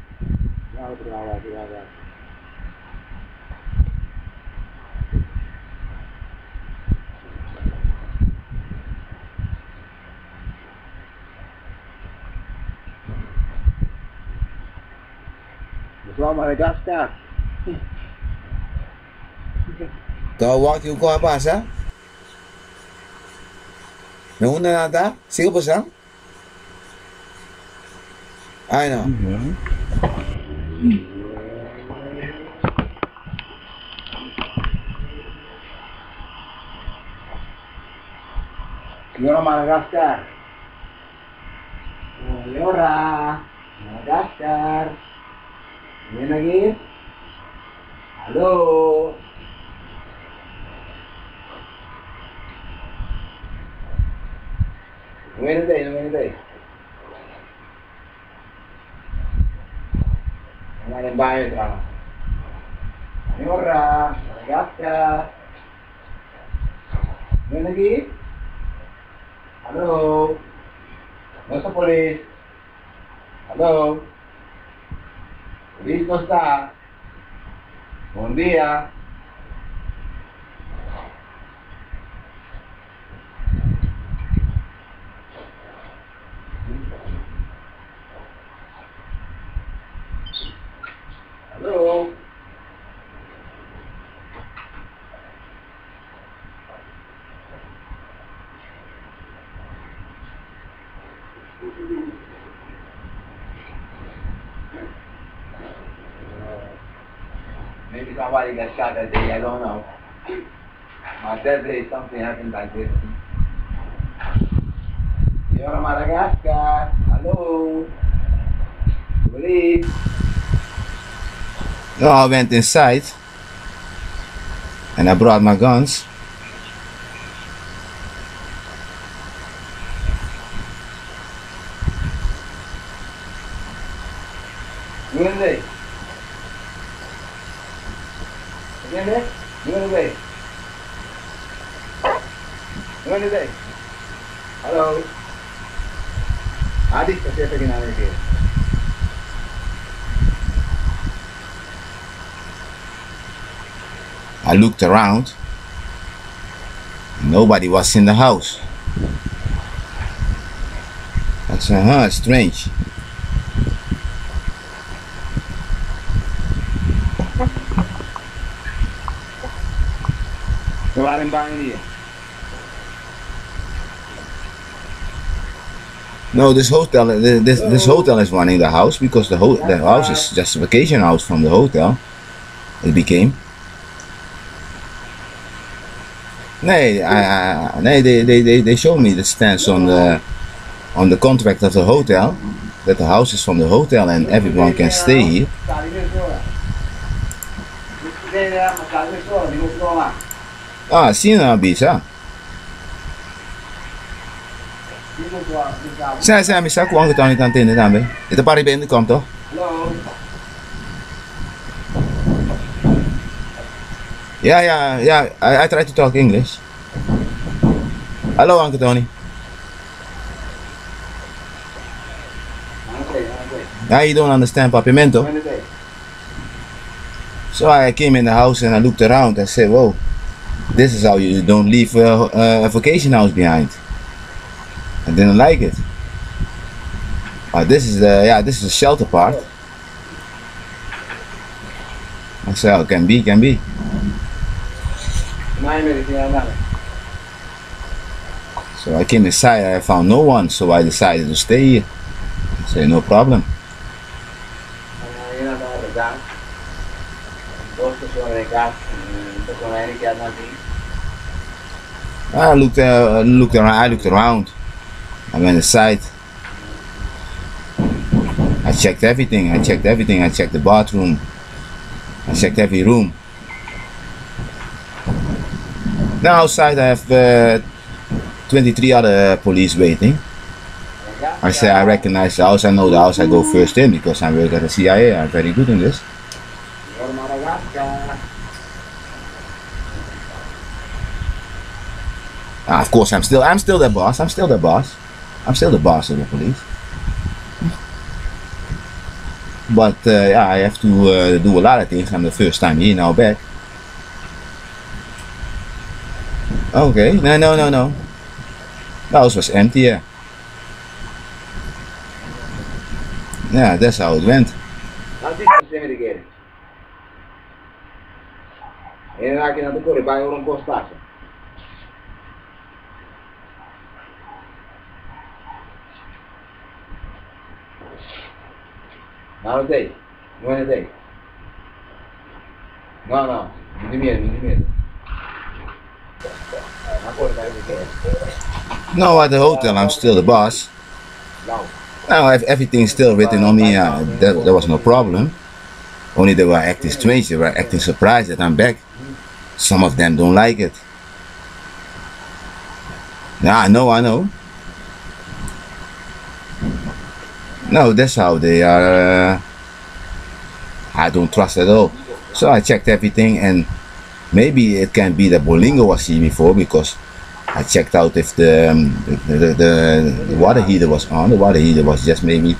From Madagascar. Então, o que eu passa? Não anda nada? Sigo passando? Ai não. Senhora Madagascar. Senhora Madagascar. Ven aquí. Aló. No vienes de ahí, no vienes de ahí. No van en baile, trama. Señora, Madagascar. Ven aquí. Aló. No se polis. Aló. Listo está. Buen día. Hello. if I want to get shot that day, I don't know. My death day, something happened like this. You're in Madagascar. Hello. Police. So I went inside and I brought my guns. Good day. Good day. Good day. Good day. Hello. Adi, I'm taking another day. I looked around. Nobody was in the house. That's uh-huh, strange. We waren bijna hier. No, this hotel, this this hotel is running the house because the ho the house is just a vacation house from the hotel. It became. Nee, I, I, nee, they they they they showed me the stamps on the on the contract of the hotel that the house is from the hotel and everyone can stay here. Ah, Sina Beach, ah. Zijn zijn misa kwam het aan het antenne dan bij. Het een paar benen komt toch? Ja, ja, ja. I, I try to talk English. Hallo, Uncle Tony. Ja, you don't understand Papimento. So I came in the house and I looked around and said, wow. This is how you don't leave uh, uh, a vacation house behind. I didn't like it. Uh, this is the yeah, this is the shelter part. I said, oh, can be, can be. So I came inside. I found no one, so I decided to stay here. I said, no problem. I looked, uh, looked around, I looked around, I went inside, I checked everything, I checked everything, I checked the bathroom, I checked every room. Now outside I have uh, twenty-three other police waiting. I say I recognize the house, I know the house, I go first in because I work at the C I A, I'm very good in this. Ah, of course, I'm still, I'm still the boss. I'm still the boss. I'm still the boss of the police. But uh, yeah, I have to uh, do a lot of things. I'm the first time here now back. Okay, no, no, no, no. The house was empty. Yeah. Yeah, that's how it went. Not a day. When a day. No, no. No, at the hotel I'm still the boss. No. Now I have everything still written on me. Uh, there, there was no problem. Only they were acting strange. They were acting surprised that I'm back. Some of them don't like it. Yeah, I know, I know. No, that's how they are. Uh, I don't trust at all. So I checked everything, and maybe it can be that Bolingo was here before because I checked out if the, um, the, the, the, the water heater was on. The water heater was just maybe,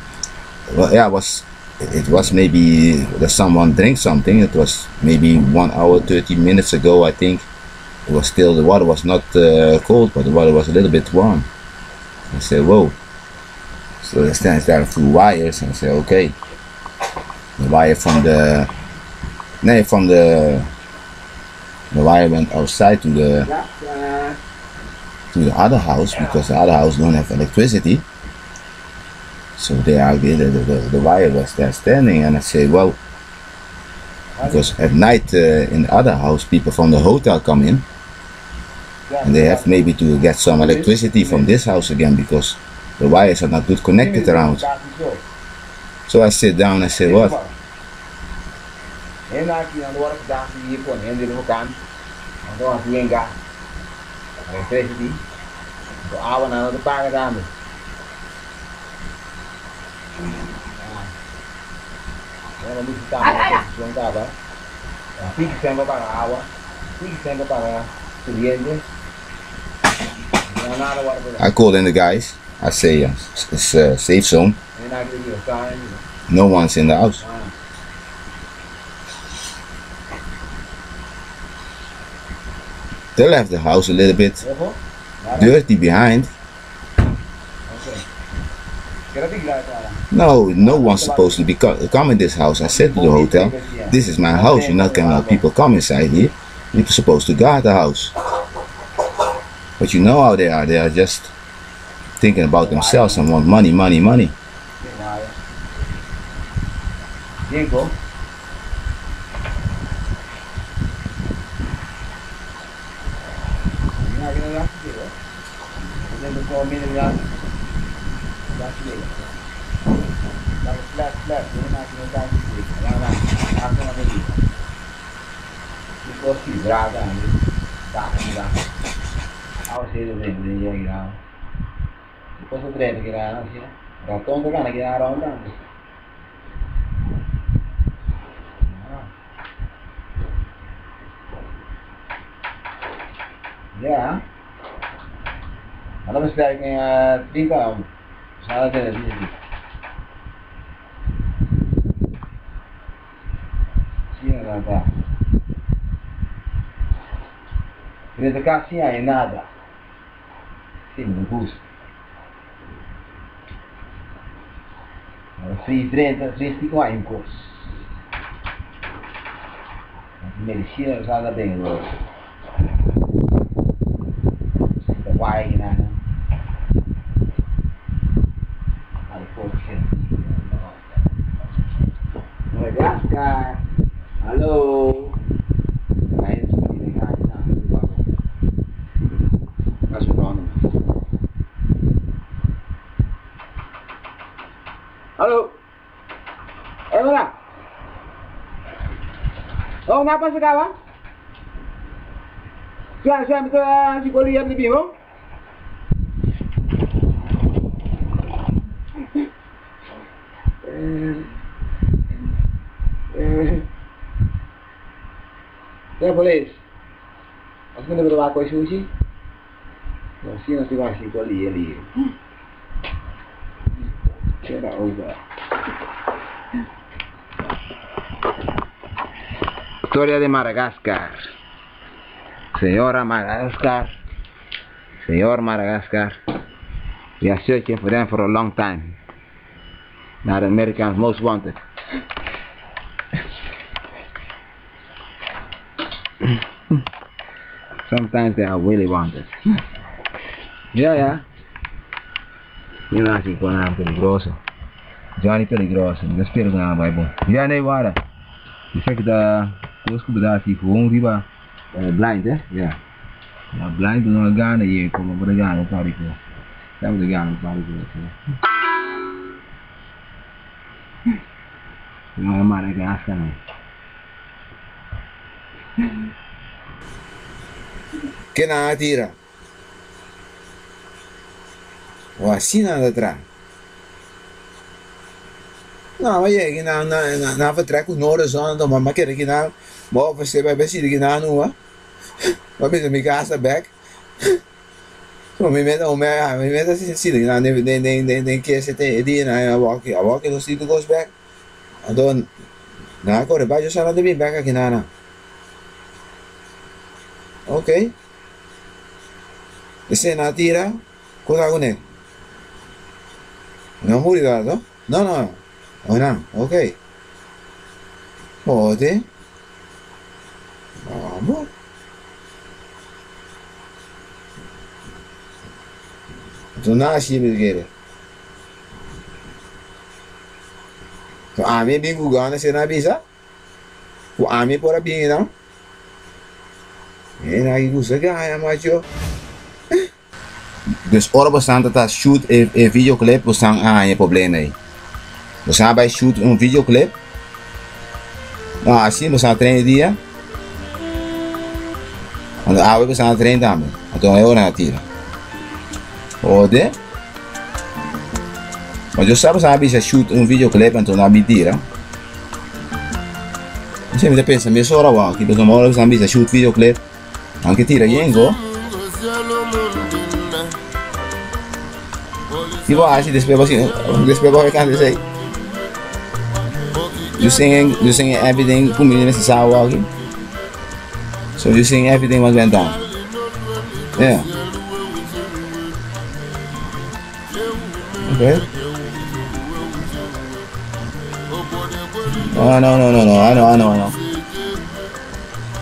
well, yeah, it was, it was maybe that someone drank something. It was maybe one hour, thirty minutes ago, I think. It was still, the water was not uh, cold, but the water was a little bit warm. I said, whoa. So I stand there through wires and say, okay, the wire from the, no, from the, the wire went outside to the, to the other house because the other house don't have electricity. So they are, the, the, the wire was there standing and I say, well, Because at night uh, in the other house, people from the hotel come in and they have maybe to get some electricity from this house again because the wires are not good connected around. So I sit down and say, what? I called in the guys. I say, uh, it's a safe zone. No one's in the house. They left the house a little bit dirty behind. No, no one's supposed to be co come in this house. I said to the hotel, this is my house, you're not going to let people come inside here. You're supposed to guard the house. But you know how they are, they are just thinking about themselves and want money, money, money. Yeah. Another strike in a big arm. There's a cassia and nada. Sim, no boost. three thirty, three fifty-five. Medicina usada bem hoje. Vai, né? Aí, poxa. Madagascar. Alô. Alô? Olá! Vamos lá para chegar lá? Tu acha que eu te colhi a bebida, não? É a polícia? Você não vai levar com a gente? Não, sim, não se vai se colher ali. Get over. Historia de Madagascar. Señora Madagascar. Señor Madagascar. We are searching for them for a long time. Now the Americans most wanted. Sometimes they are really wanted. Yeah, yeah. Nu laat ik gewoon aan Peligroso. Johnny Peligroso, dat speel ik aan bij Bon. Ja, nee, waar? Je zegt dat Kooskou daar is gewoon riba blind, hè? Ja. Ja, blind doen we gaan hier komen, maar we gaan een paar keer. Dat moet ik gaan een paar keer. Maar maar ik ga afgaan. Kena atira. O assim nada atrás. Não, mas é que não, não, não, não, vertrekken naar de zon, dan maar kijk ik naar, maar we zijn bij bezig ik naar nu, hè? Maar met de gas naar back. Zo met met om mij, met met dat is het ziet ik naar, nee nee nee nee nee keer zit hij die en hij walk, hij walk en dan ziet de gas back. En dan, na korte bij je zal dat weer back ik naar. Oké. Is hij naar tira? Hoe gaat het? No muri dat, no? No, no. Oh, no. Okay. Pode. Vamos. Zo naast je begrepen. Zo aan wie ben je gegaan? Is er naar Biza? Waarmee ben je dan? En dan moet je zeggen, maar je. Dus oor bestaan dat shoot een videoclip, bestaan aan je problemen. We staan bij shoot een videoclip. Nou, als je we staan trainen die. Want de oude we staan trainen daarmee. Dat doen we heel natuurlijk. Ode. Maar je staat bij je shoot een videoclip en toen naar je dieren. Você me pensa, me sora wa, que pessoa mora que sambi se shoot video clip. Anche tira yengo. E vou agir despego assim, despego vai cantar sei. You singing, you singing everything for me nesse sawa aqui. So you sing everything what went down. Yeah. Okay. Oh, no, no, no, no, I know, I know, I know.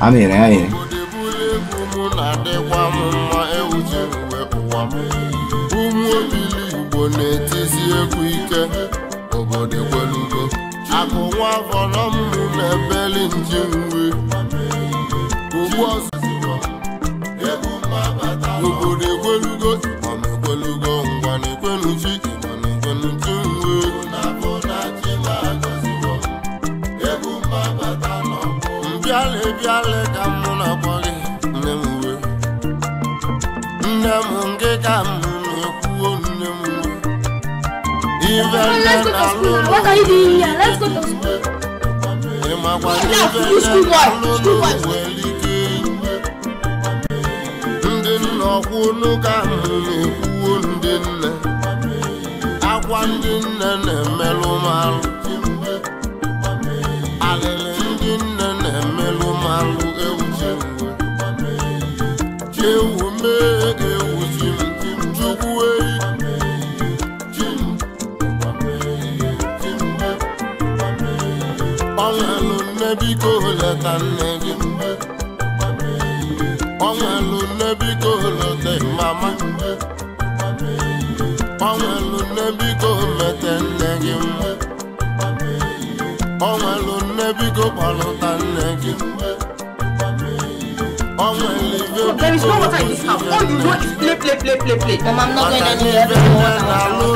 I'm here, I'm here. Let's go to school. What are you doing here? Let's go to school. No, school boy. School boy. There is no water in this house. All you know is play, play, play, play, play. Mom, I'm not going anywhere. I know.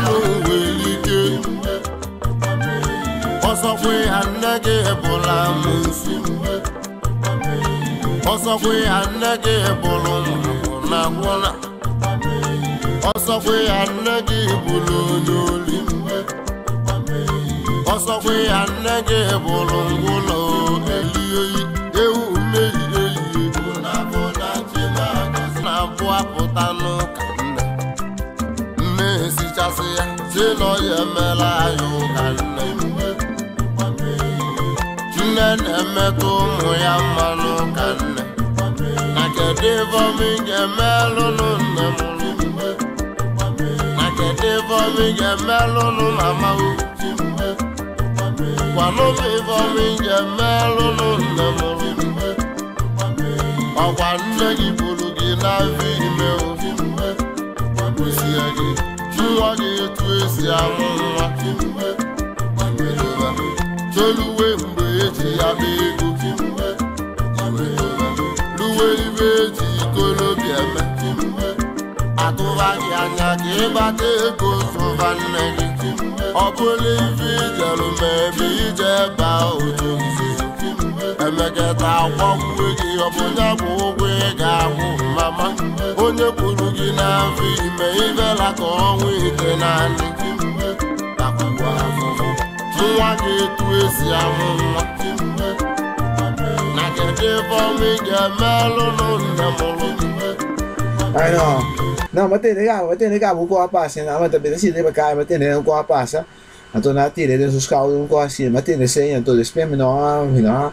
Não, mas tem legal, mas tem legal, o corpo passa, não, mas também decide para cá, mas tem legal, o corpo passa. Então na tira dos os carros um corpo assim, mas tem esse então despe menor, menor,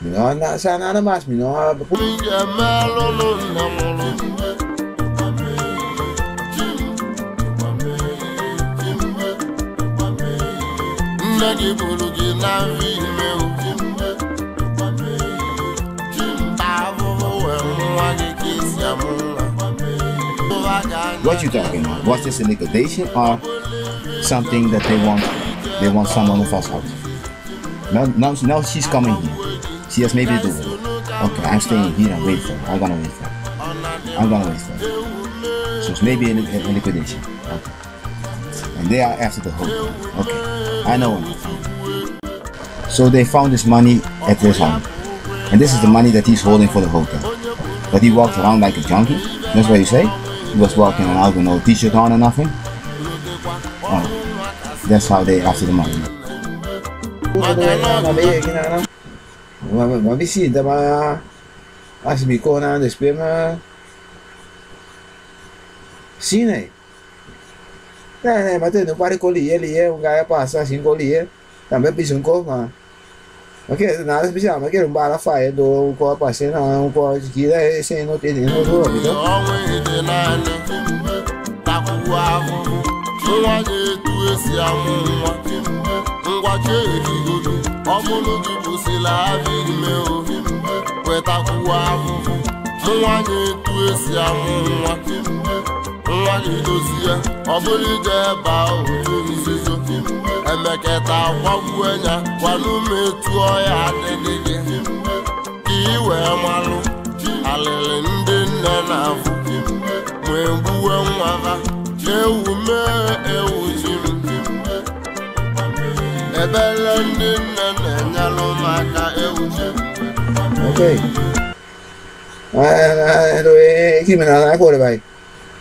menor, não, já nada mais, menor. What you talking about? Was this a liquidation or something that they want? They want someone who falls out. Now, now, now she's coming here. She has made me do it. Okay, I'm staying here and wait for her. I'm gonna wait for her. I'm gonna wait for her. So it's maybe in, in liquidation. Okay. And they are after the whole thing. Okay, I know enough. So they found this money at his home. And this is the money that he's holding for the hotel. But he walked around like a junkie. That's what you say? He was walking around with no t-shirt on or nothing. Oh, that's how they after the money. Wat is het? Als je kon aan de spelen, zie je? Nee, nee, maar toen een paar colliers liepen, een guy passa, cinco colliers, dan ben je zo'n koop man. Oké, nada speciaal, maar ik heb een bala fire door een koop passen, een koop gira, is een noot in, een koop op. Okay. Ik zie me naar de akkoorden bij.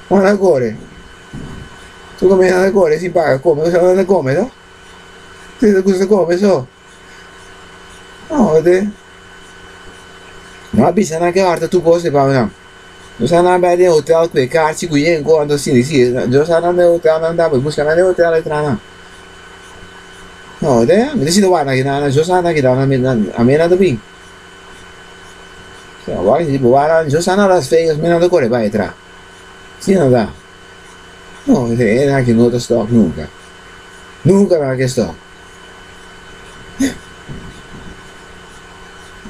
Wat een akkoorden. Tú comienzas de cobre sin pagar, come, ¿sabes dónde comes, no? ¿Te gusta comer eso? No, de. No, pisa na que harta tu poste para não. Yo sana ba de hotel que carti guien go ando sin sí. Yo sana de hotel não dá, pues busca na de hotel entrana. No, de, me decido guarda que na, yo sana que dá na a mera do bem. Se agora de boa, yo sana las feias, me não de cobre vai entrar. Sim, não dá. No, de era que no te stop nunca. Nunca va que stop.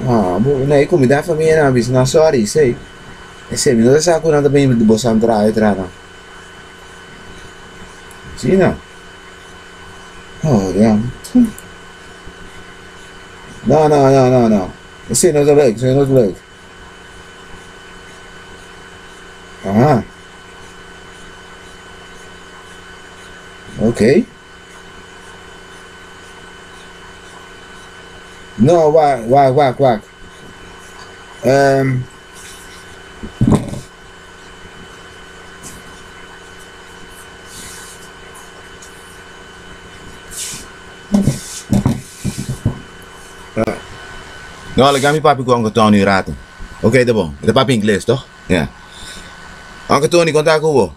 Ah, bueno, ahí como da familia, no, no, sorry, sei. Ese minuto está curando bem de bolsa entrar, entrar, não. Sim, não. Oh, damn. Não, não, não, não, não. Esse não é legal, esse não é legal. Ah. Okay. No, wacht, wacht, wacht, wacht. Um, nou, ik ga mijn papi gewoon gaan nu raten. Oké, dat bon. De papi Engels, toch? Ja. Uncle Tony, contact over.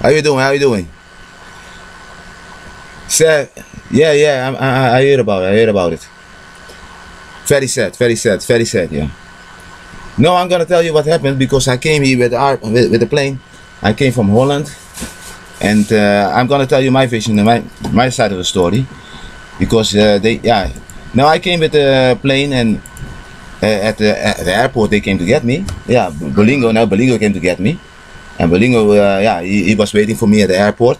How you doing? How you doing? Sad, yeah, yeah, I, I, I heard about it, I heard about it. Very sad, very sad, very sad, yeah. No, I'm gonna tell you what happened because I came here with the, with, with the plane. I came from Holland. And uh, I'm gonna tell you my vision, my, my side of the story. Because uh, they, yeah. Now I came with the plane and uh, at, the, at the airport they came to get me. Yeah, Bolingo, now Bolingo came to get me. And Bolingo, uh, yeah, he, he was waiting for me at the airport.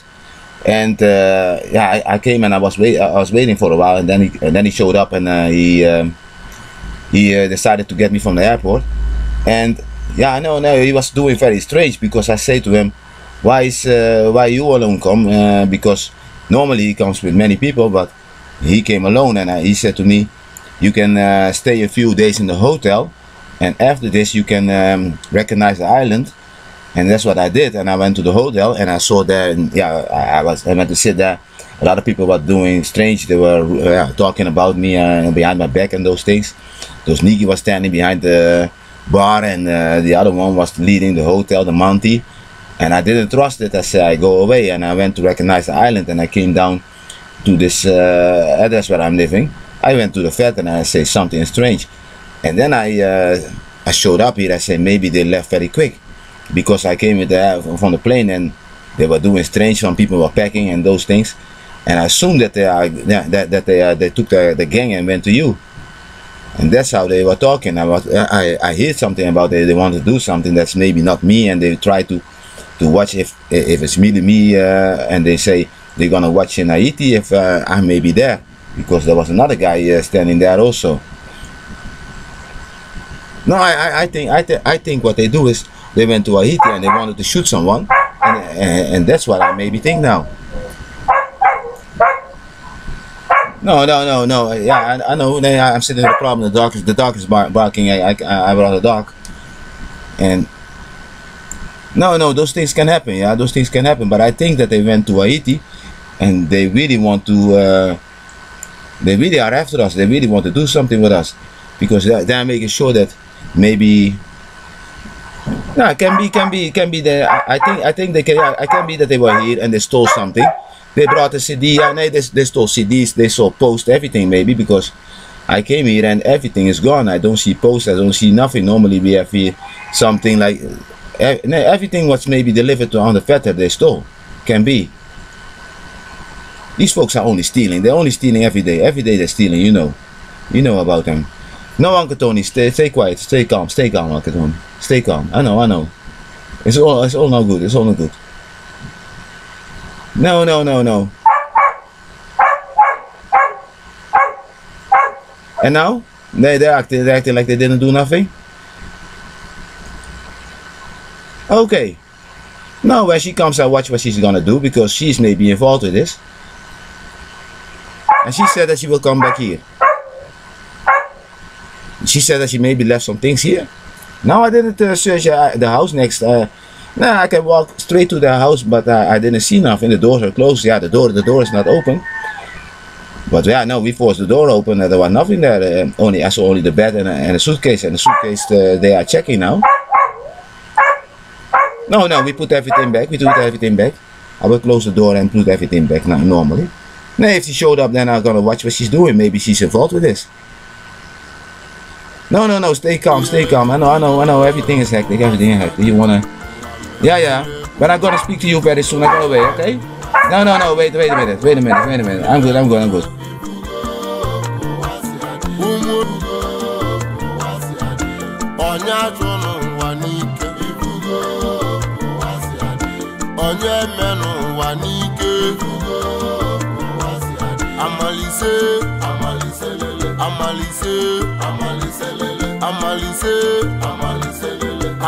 And uh, yeah, I, I came and I was wait, I was waiting for a while, and then he and then he showed up and uh, he um, he uh, decided to get me from the airport. And yeah, I know now he was doing very strange because I say to him, "Why is uh, why you alone come? Uh, because normally he comes with many people, but he came alone." And uh, he said to me, "You can uh, stay a few days in the hotel, and after this you can um, recognize the island." And that's what I did, and I went to the hotel and I saw there, and yeah, I, I was I went to sit there. A lot of people were doing strange. They were uh, talking about me uh, behind my back and those things. Those Niki was standing behind the bar, and uh, the other one was leading the hotel, the Monty. And I didn't trust it. I said I go away, and I went to recognize the island, and I came down to this uh, address where I'm living. I went to the vet, and I say something strange, and then I uh, I showed up here. I said maybe they left very quick. Because I came with the, from the plane and they were doing strange. Some people were packing and those things, and I assumed that they are that that they are, they took the, the gang and went to you, and that's how they were talking. I was I I heard something about they they want to do something that's maybe not me, and they try to to watch if if it's really me, uh, and they say they're gonna watch in Haiti if uh, I may be there because there was another guy uh, standing there also. No, I, I, I think I, th I think what they do is they went to Haiti and they wanted to shoot someone, and, and, and that's what I maybe think now. No, no, no, no. Yeah, I, I know. They, I'm sitting in the problem. The dog is the dog is bar barking. I, I I brought a dog, and no, no, those things can happen. Yeah, those things can happen. But I think that they went to Haiti, and they really want to. Uh, they really are after us. They really want to do something with us, because they they're making sure that maybe. No, it can be, can be, can be. There. I, I think, I think they can. Yeah, I can be that they were here and they stole something. They brought a C D, yeah, they, they stole C Ds, they stole posts, everything maybe, because I came here and everything is gone. I don't see posts, I don't see nothing. Normally we have here something like, everything what's maybe delivered to on the fatter they stole, can be. These folks are only stealing, they're only stealing every day. Every day they're stealing, you know. You know about them. No, Uncle Tony, stay, stay quiet, stay calm, stay calm, Uncle Tony. Stay calm, I know, I know. It's all, it's all not good, it's all not good. No, no, no, no. And now? They, they're, acting, they're acting like they didn't do nothing? Okay. Now when she comes, I watch what she's gonna do, because she's maybe involved with this. And she said that she will come back here. She said that she maybe left some things here. Now I didn't uh, search uh, the house next. Uh, Nah, I can walk straight to the house, but uh, I didn't see nothing. The doors are closed. Yeah, the door, the door is not open. But yeah, no, we forced the door open. Uh, there was nothing there. Uh, only I saw only the bed and, uh, and a suitcase. And the suitcase uh, they are checking now. No, no, we put everything back. We put everything back. I will close the door and put everything back now normally. Now if she showed up, then I'm gonna watch what she's doing. Maybe she's involved with this. No, no, no, stay calm, stay calm. I know, I know, I know. Everything is hectic. Everything is hectic. You wanna. Yeah, yeah. But I'm gonna speak to you very soon. I go away, okay? No, no, no. Wait, wait a minute. Wait a minute. Wait a minute. I'm good. I'm good. I'm good.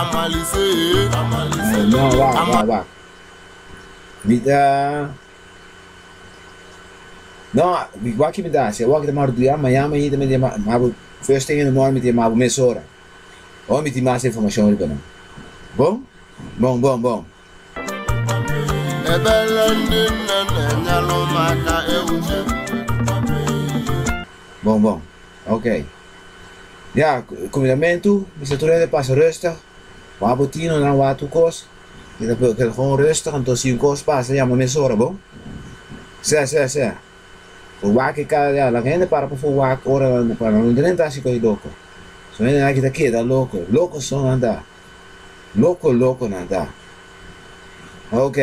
Amalise, Amalise, no, wacht, wacht, wacht. Niet, eh... Nou, ik wacht je met daar. Ze wacht je maar door, maar ja, maar hier met je maar... Maar we... First thing in the morning met je maar we mensen horen. Oh, met die maas informatie horen kunnen. Boom? Boom, boom, boom. Boom, boom. Oké. Ja, kom je naar mij toe. We zitten erin, pas rustig. Vamos a no va a tu cosa, y después que el juego resta, entonces un cosa pasa, llámame sobre, ¿no? Sí, sí, sí. Fue que cada día la gente para por fue ahora para no entender así que loco. Son aquí de aquí, da loco, locos son andar. Loco, loco andar. Ok.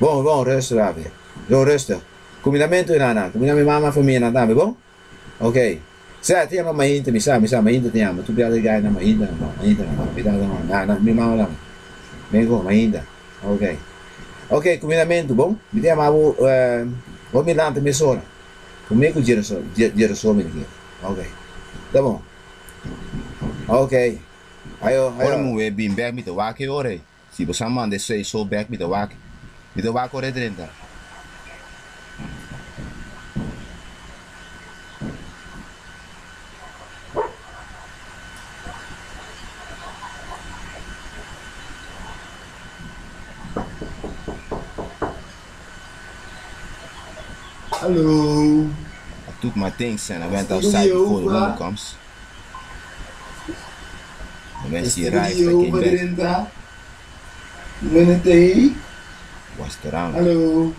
Bom, bom, resta lá, velho. Yo resta. Comidamento e nada, comidame mamá família nada, bom? Ok. Zij tegen me maar hinten, mij zei, mij zei, maar hinten tegen me. Toen ben ik naar mijn hinten, maar hinten, maar hinten, maar hinten, maar hinten, maar hinten, maar hinten, maar hinten, oké. Oké, kom je naar mij toe, bom? Meteen maar we, wat meer laten met zo'n. Kom mee met Curaçao, Curaçao met een keer. Oké, dat bom. Oké. Ayo, ayo. Waarom we ben back met de wakker hoor he? Zie je, samen aan de zee zo back met de wakker. Met de wakker hoor erin daar. Hello. I took my things and I went outside before the woman comes. And when she arrived, I came back. Watched around. Hello.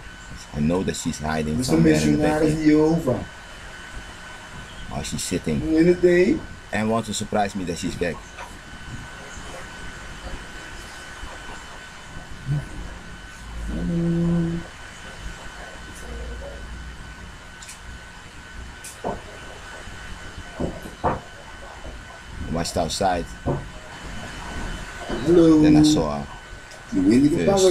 I know that she's hiding somewhere in the back. Oh, she's sitting. And wants to surprise me that she's back. Outside. Hello. Then I saw her first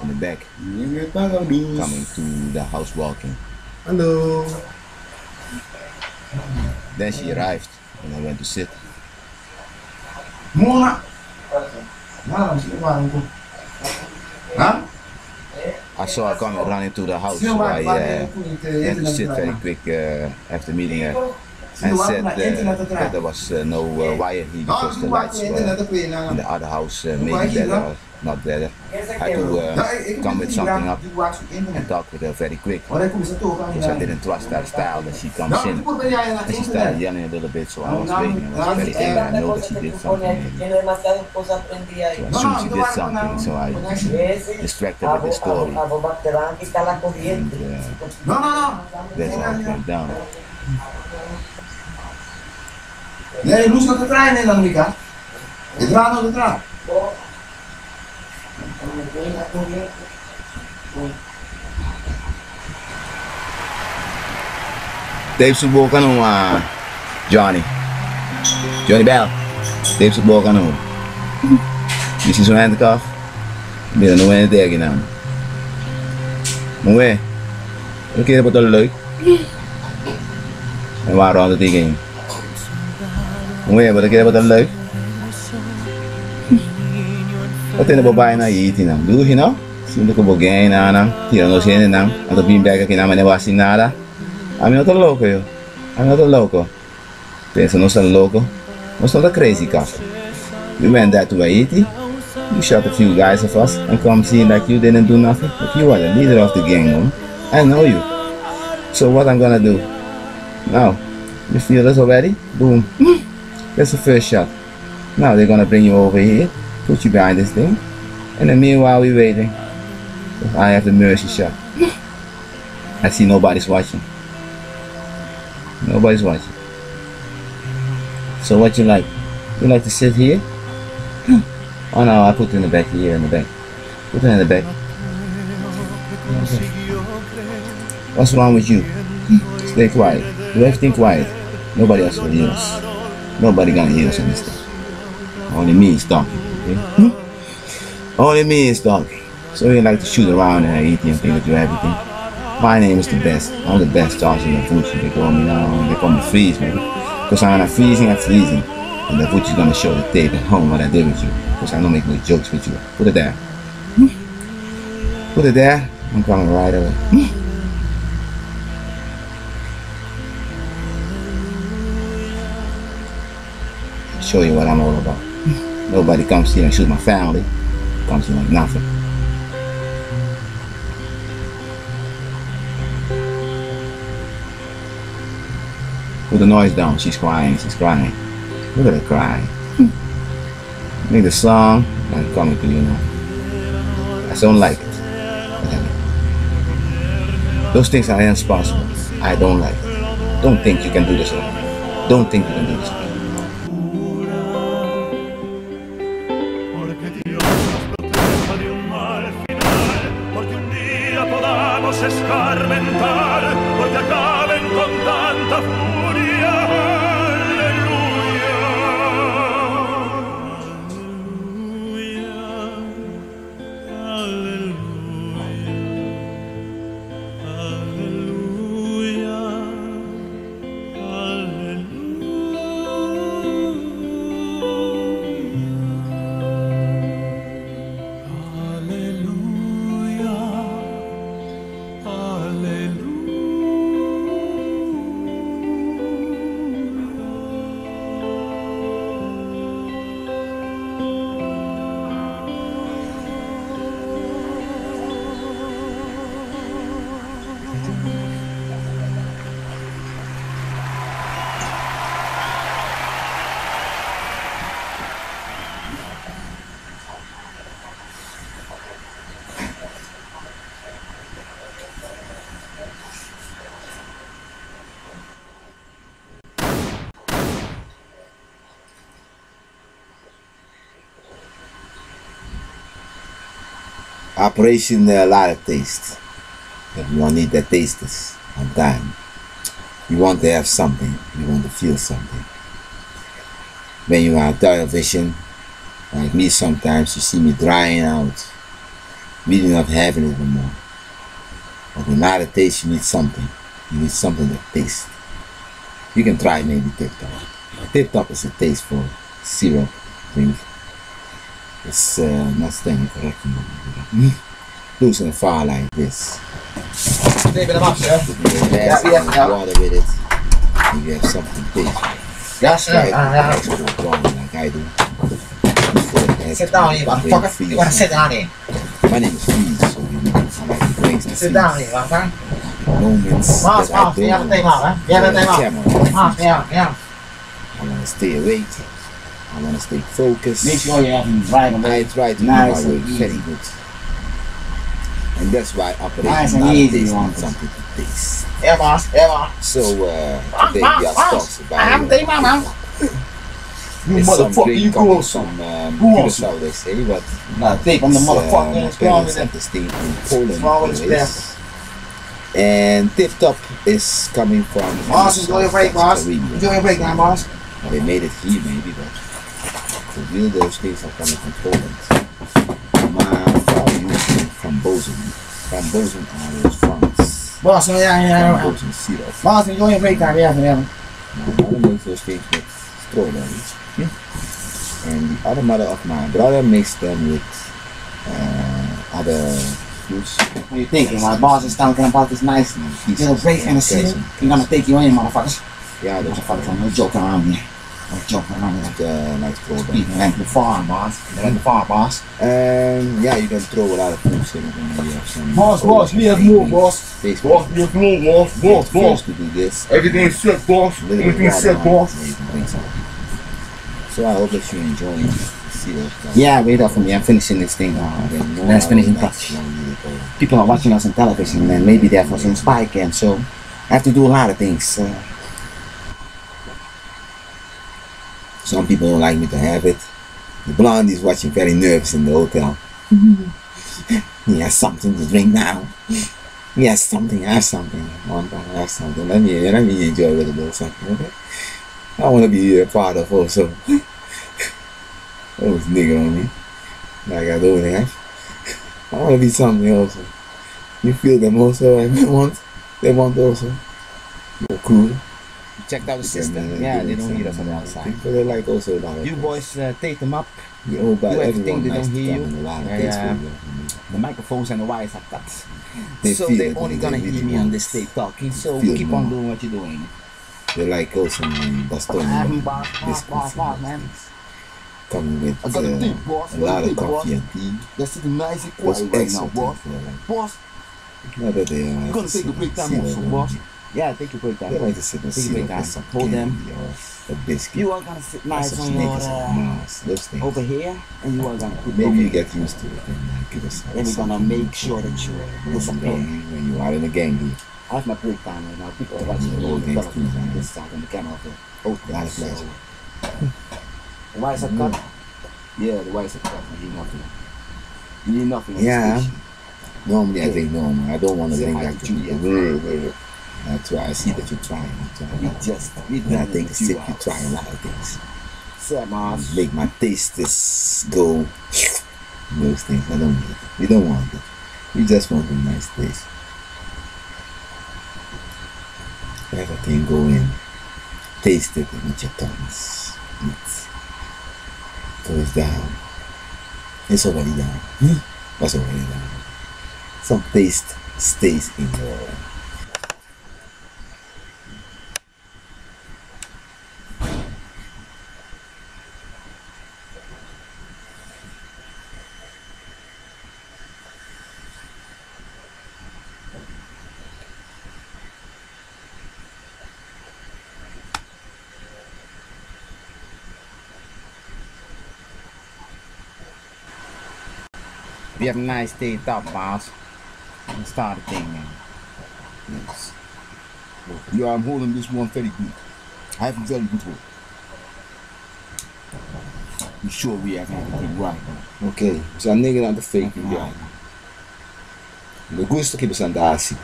on the back coming to the house walking. Hello. Then she arrived when I went to sit. More? Huh? I saw her come running to the house, so I uh, went to sit very quick uh, after meeting her. And said uh, that there was uh, no uh, wire here because the lights were in the other house, uh, maybe better, not better. I had to uh, come with something up and talk with her very quick, because I didn't trust her style that she comes in. And she started yelling a little bit, so I was waiting and I was very angry. I know that she did something. So as soon as she did something, so I distracted with the story. And uh, that's how it went down. Nee, Loes nog de trein in Amerika. Ik draai nog de trein. Dave zit boven aan hem, Johnny. Johnny Bell. Dave zit boven aan hem. Je ziet zo'n handcuff. Ik ben er nog een derde gedaan. Maar we, oké, dat wordt al leuk. En waarom hadden die game? Ué, wat ik heb wat leuk. Wat in de babai na je nou? Doe je nou? Zie ik op een na na. Hier nog zin in naam. En op bimbek ik naam en was in nada. I'm not a loco yo. I'm not a loco. Pensa no san loco. No san da crazy café. You went there to Haiti. You shot a few guys of us and come see like you didn't do nothing. But you are the leader of the gang, man. I know you. So what I'm gonna do? Now, you feel this already? Boom. That's the first shot. Now they're gonna bring you over here, put you behind this thing, and then meanwhile we're waiting. I have the mercy shot. I see nobody's watching. Nobody's watching. So what you like? You like to sit here? Oh no, I put it in the back here, in the back. Put it in the back. Okay. What's wrong with you? Stay quiet. Do everything quiet. Nobody else will hear us. Nobody gonna hear us on this stuff. Only me is talking. Okay? Hmm? Only me is talking. So you like to shoot around and eat and think do everything. My name is the best. I'm the best charging the Fuji. They call me now. They call me Freeze, maybe. Because I'm not freezing, I'm freezing. And the Fuji's gonna show the tape at home what I did with you. Because I don't make no jokes with you. Put it there. Hmm? Put it there. I'm coming right away. Hmm? Show you what I'm all about. Nobody comes here and shoots my family. Comes here like nothing. Put the noise down. She's crying. She's crying. Look at her crying. Make the song and come to you now. I don't like it. Whatever. Those things are irresponsible. I don't like it. Don't think you can do this alone. Don't think you can do this alone. Operation uh, Live Taste. Everyone need their tasters on time. You want to have something, you want to feel something. When you are on television, like me sometimes, you see me drying out, really not having it anymore. But when Live Taste, you need something. You need something that tastes. You can try maybe TikTok. Tip-top is a tasteful syrup drink. It's uh, not standing correct. Loose and far like this. Leave it up, sir. Yeah, yeah. Water with it. If you have something big. Yes, sir. Like I do. Sit down here, motherfucker. You want to sit down here? My name is Freeze, so you know I like to drink. Sit down here, motherfucker. Moments that I do on the camera. I want to stay awake. I want to stay focused. Make sure you have environment. I try to nice do my work very good. And that's why operating nice and easy is not something to taste. Yeah, boss. Yeah, boss. So uh, today we are talking about it. You motherfucker, you grow some. Who else? Curaçao, they say, but not take on the motherfucker. It's wrong with them. It's wrong with this. And Tip-Top is coming from. Boss, enjoy your break, boss. Enjoy your break, man, boss. They made it here maybe, but the real those things are coming from Poland. My father used to from Bozen. From Bozen and France. Boss, no, yeah, yeah, from Bozen syrup. Boss, enjoy your break time, yeah, yeah. My mother makes those things with strawberries. Hmm? And the other mother of my brother makes them with uh, other fruits. What are you thinking? My boss is talking about this nice little break and a syrup. He's gonna take you in, motherfuckers. Yeah, there's a fucking one. No joking around here. No joking around here. Uh, nice throw down. Land the farm, boss. Land the farm, boss. Um, yeah, you can throw a lot of things in it. Boss, boss, we have more, boss. Boss, we have more, boss. Boss, boss. To do this. Everything's set, boss. Everything's set, boss. So I hope that you're enjoying it. Yeah, wait up for me. I'm finishing this thing. Let's finish in touch. People are watching us on television and maybe they're for some spy cam. So I have to do a lot of things. Uh, Some people don't like me to have it. The blonde is watching very nervous in the hotel. He has something to drink now. He has something, I have something. One time I have something. Let me, let me enjoy a little bit of something, okay? I want to be a part of also. Oh, this nigga on me. Like I don't have. I want to be something also. You feel them also, and they want, they want also. You're cool. Checked out the system. Yeah, they don't hear us on the outside. But they like also about it. You boys uh, take them up. You know, do everything, they don't hear you. Yeah, the microphones and the wires are cut. They so they're only gonna hear me on this tape talking. So keep on doing what you're doing. They like also Boston. Coming with uh, a lot of coffee and tea. They're sitting nice and quiet right now, boss. Boss, you're gonna take a break time also, boss. Yeah, take your break time. They like to sit and sit down. Hold them. A biscuit. You are gonna sit nice on your uh, over here, and you are gonna put. Maybe you get used to it, and give us. Then we're gonna make sure that you disappear when you are in the game. I have my break time right now. People are watching all the television. This side on the camera. Oh, that's nice. The wires are cut. Yeah, the wires are cut. You need nothing. You need nothing. Yeah. Normally I think normal. I don't want to think like you. That's why I see that you're trying. You just, we and I think it's sick, you try a lot of things. Seven. Make my tastes go. Those things, I don't need it. We don't want it. We just want a nice taste. Everything go in. Taste it with your tongues. It goes down. It's already down. That's already down. Some taste stays in your. We have a nice day top, boss. Let's start the thing, man. Yes. Yo, I'm holding this one very good. I have a very good one. You sure we have everything right? Okay, so I'm nigga on the fake. Me gusta que você anda assim.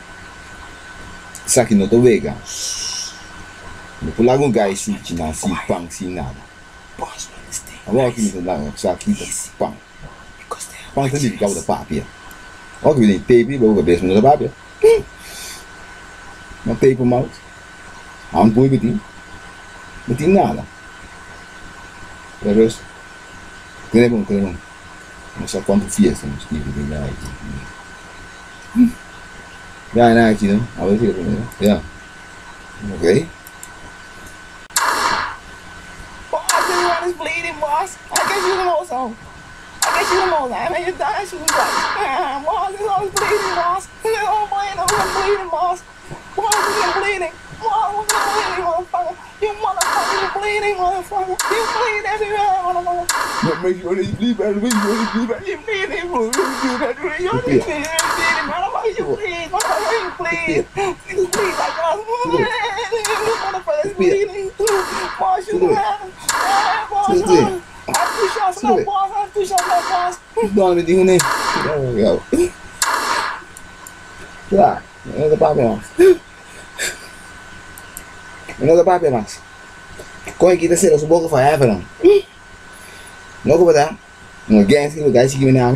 Isso aqui não doega. Não pula com gás se não assim, pão se nada. Agora que me dá, isso aqui tá pão. Pang dan niet op de papier. Ook weer niet papier, maar ook best met de papier. Maar papermout. Handboeien met die. Met die nada. terus kelebong kelebong masa quanto fias temos que ir lá aqui lá na aqui não a ver se é ok. Boss, I guess you the most old. I guess you the most. I mean, you die, she was like, ah, boss, he's always bleeding, boss. He's always bleeding, I'm gonna bleeding, boss. Boss, he's bleeding. Boss, he's bleeding, motherfucker. You motherfucker, you're bleeding, motherfucker. You bleed everywhere, motherfucker. What makes you only bleed by the way? You only bleed by the way? You bleed everywhere. You bleed by the way. You only bleed everywhere. Motherfucker, you bleed. Motherfucker, you bleed. You bleed like us. Motherfucker's bleeding, too. Boss, you the man. Boss, I'm too short for no boss, I'm too short for no boss. Don't be doing it. There we go. Yeah, another papi mas. Another papi mas. Corre aqui, tá cedo, sua boca vai ever não. Não vou botar. Não ganha esse lugar, esse que me dá.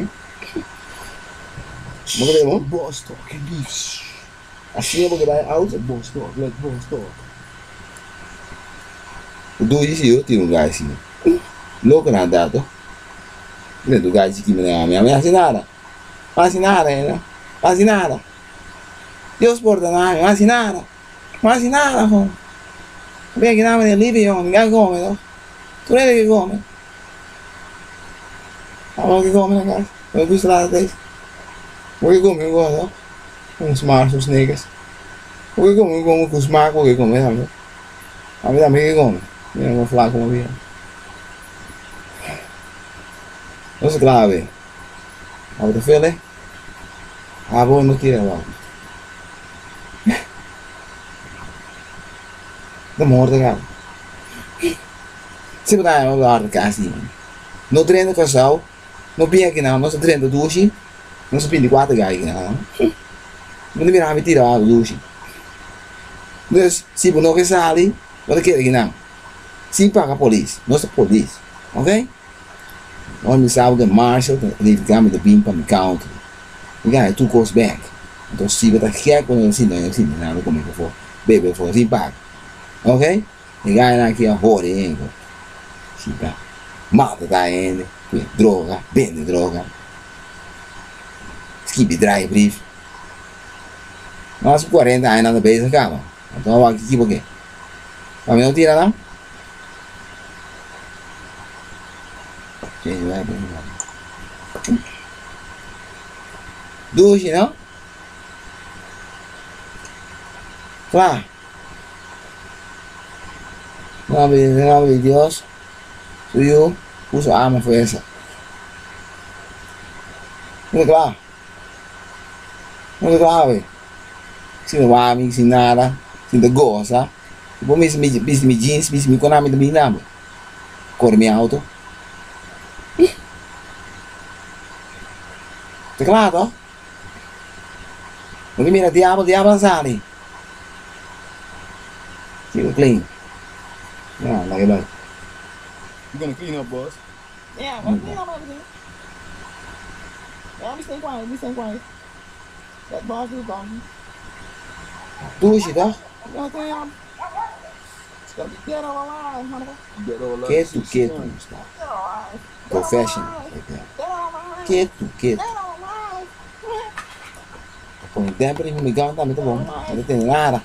Vou ver, vamos. Boss talk, que bicho. Assim eu vou levar out. Boss talk, let boss talk. O dois disse eu tenho um lugar assim. Louco na data. Não é do gajo que me dá. Minha mãe assinada. Assinada, né? Assinada. Deus porta na minha assinada. Assinada, homem. Vem aqui na minha livre, homem. Ninguém come, não. Tu não é que come. A mão que come, né, cara? Eu vi isso lá atrás. O que come, eu gosto, não? Uns marcos, uns negros. O que come, eu como com os marcos, o que come, sabe? A mim também que come. Eu não vou falar como eu vi. Não se grave. Abre o fele. Abre não tira logo. Não morre, cara. Se puder, eu vou arrancar assim. No treino do casal. No pia aqui não. Nosso treino do duche. Nosso pia de quatro gai aqui não. Não deveria me tirar do duche. Então, se você não quer sair, você quer aqui não. Sim, paga a polícia, nossa polícia, ok? Nós me salve o marshal, ele fica me bem para me counter. O cara é two goes back. Então se você está quieto, não se não, se não, não como é que for. Bebe, for, sim, paga. Ok? O cara aqui é horror, hein? Sim, paga. Mata tá ainda, droga, vende droga. Skip drive brief. Nós quarenta ainda na base acaba. Então vai aqui, por quê? Vai me não tirar não? Duche, não? Claro. Em nome de Deus, sou eu, uso a arma, foi essa. Muito claro. Muito claro, velho. Sem o homem, sem nada, sem o gosto. Depois mesmo, mesmo jeans, mesmo econômico também, não. Corre minha auto. Tá claro? Porque mira, diabo, diabo sale. Fica clean. Ah, lá que lá. You gonna clean up, boss? Yeah, I'm gonna clean up everything. Yeah, we stay quiet, we stay quiet. That boss is gone. Duche, tá? Não tem nada. Quieto, quieto, está. Confession. Quieto, quieto. Com o tempo eles me ganham, tá muito bom. Não tem nada.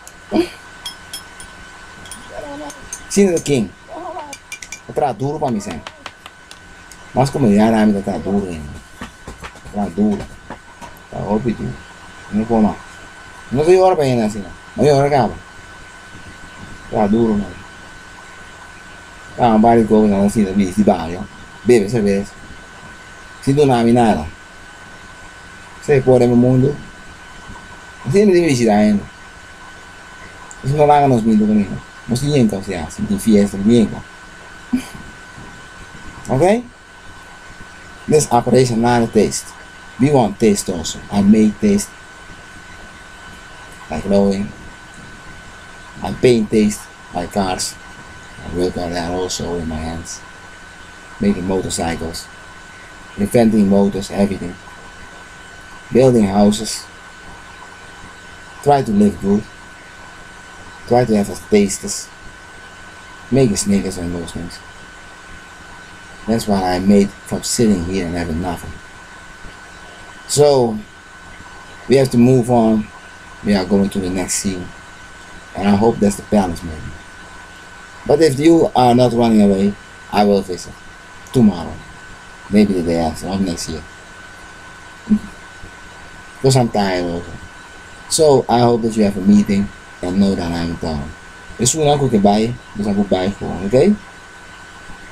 Sinto aqui. Tá duro pra mim, sim. Mas como é a minha tá duro, hein? Tá duro. Tá óbvio. Não vou mais. Não sei hora pra ir assim, não. Não hora acaba. Tá duro, mano. Tá um barulho de coisa assim, da bicha de barulho. Bebe cerveja. Sinto nada. Você pode no mundo. Sempre tem visita ainda. Isso não larga nos mil comigo. Não se lembra, ou seja, se tem fiesta, não. Ok? This operation not a test. We want test also. I make test. Like rowing. I paint test. Like cars. I work on that also in my hands. Making motorcycles. Inventing motors, everything. Building houses. Try to live good. Try to have a taste. Make a sneakers and those things. That's what I made from sitting here and having nothing. So we have to move on. We are going to the next scene, and I hope that's the balance maybe. But if you are not running away, I will fix it tomorrow, maybe the day after, or next year, because I'm tired also. So I hope that you have a meeting and know that I'm down. Dus hoe dan ook ik bij, dus dan ook bij gewoon, oké? Okay?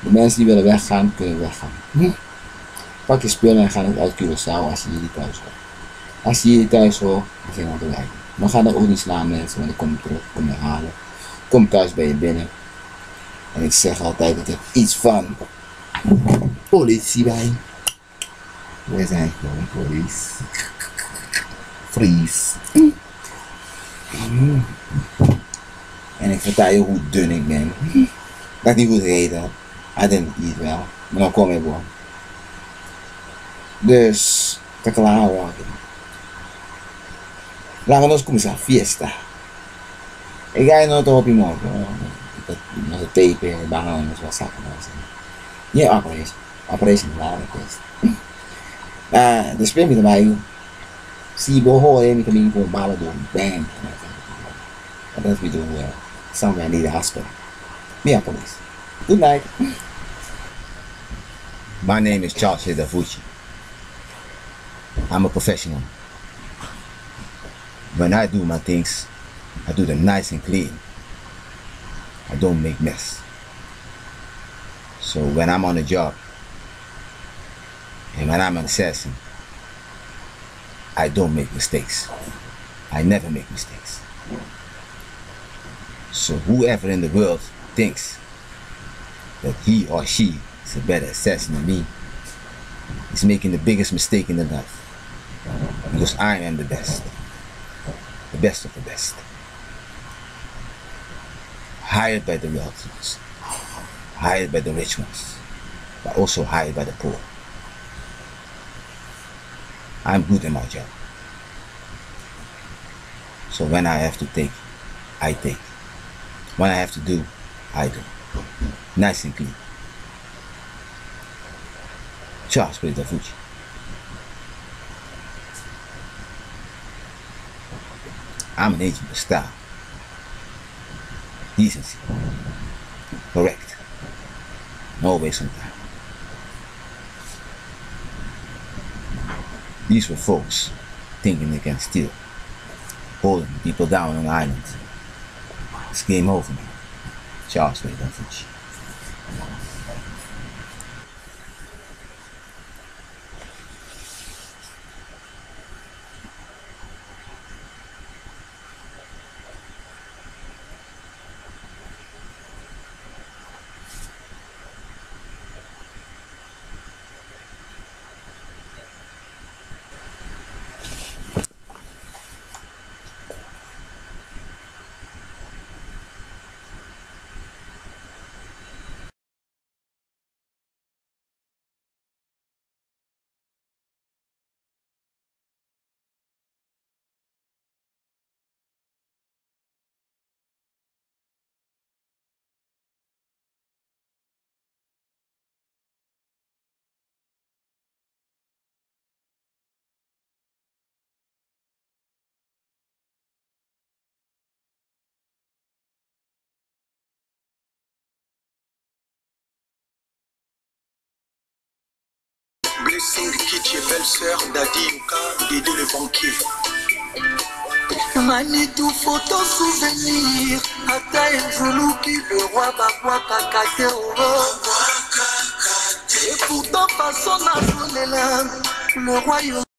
De mensen die willen weggaan, kunnen weggaan. Hm? Pak je spullen en ga niet uit Curaçao als je jullie thuis hoort. Als je jullie thuis hoort, begin aan te werken. Maar ga er ook niet slaan mensen, want ik kom je terug, kom je halen. Kom thuis bij je binnen. En ik zeg altijd dat ik iets van politie bij. We zijn gewoon politie. Vries. Mm. En ik vertel je hoe dun ik ben. Dat ik niet goed gegeten heb. I didn't eat well. Maar dan kom ik wel. Dus, te klaar worden. Laat ons komen aan fiesta. Ik ga je nog op je mond. Met de tape, bananen, wat zakken. Niet operation. Operation is waar ik is. Maar de speel met mij. Zie je behoor en ik kan niet voor ballen doen. Bang. But that's we doing well. Somewhere near the hospital. Me and police. Good night. My name is Charles Hidafuchi. I'm a professional. When I do my things, I do them nice and clean. I don't make mess. So when I'm on a job, and when I'm an assassin, I don't make mistakes. I never make mistakes. So whoever in the world thinks that he or she is a better assassin than me is making the biggest mistake in their life. Because I am the best. The best of the best. Hired by the wealthy ones. Hired by the rich ones. But also hired by the poor. I'm good in my job. So when I have to take, I take. What I have to do, I do. Nice and clean. Charles Hidafuchi. I'm an agent of style. Decency. Correct. No waste of time. These were folks thinking they can steal, holding people down on an island. It's game over now. Charles Hidafuchi. Blessing qui est belle-sœur d'Adi et de le banquier. Manitou photo souvenir, Ata et Zoulouki, le roi Bakwa Kakate. Et pourtant, passons la journée là, le royaume.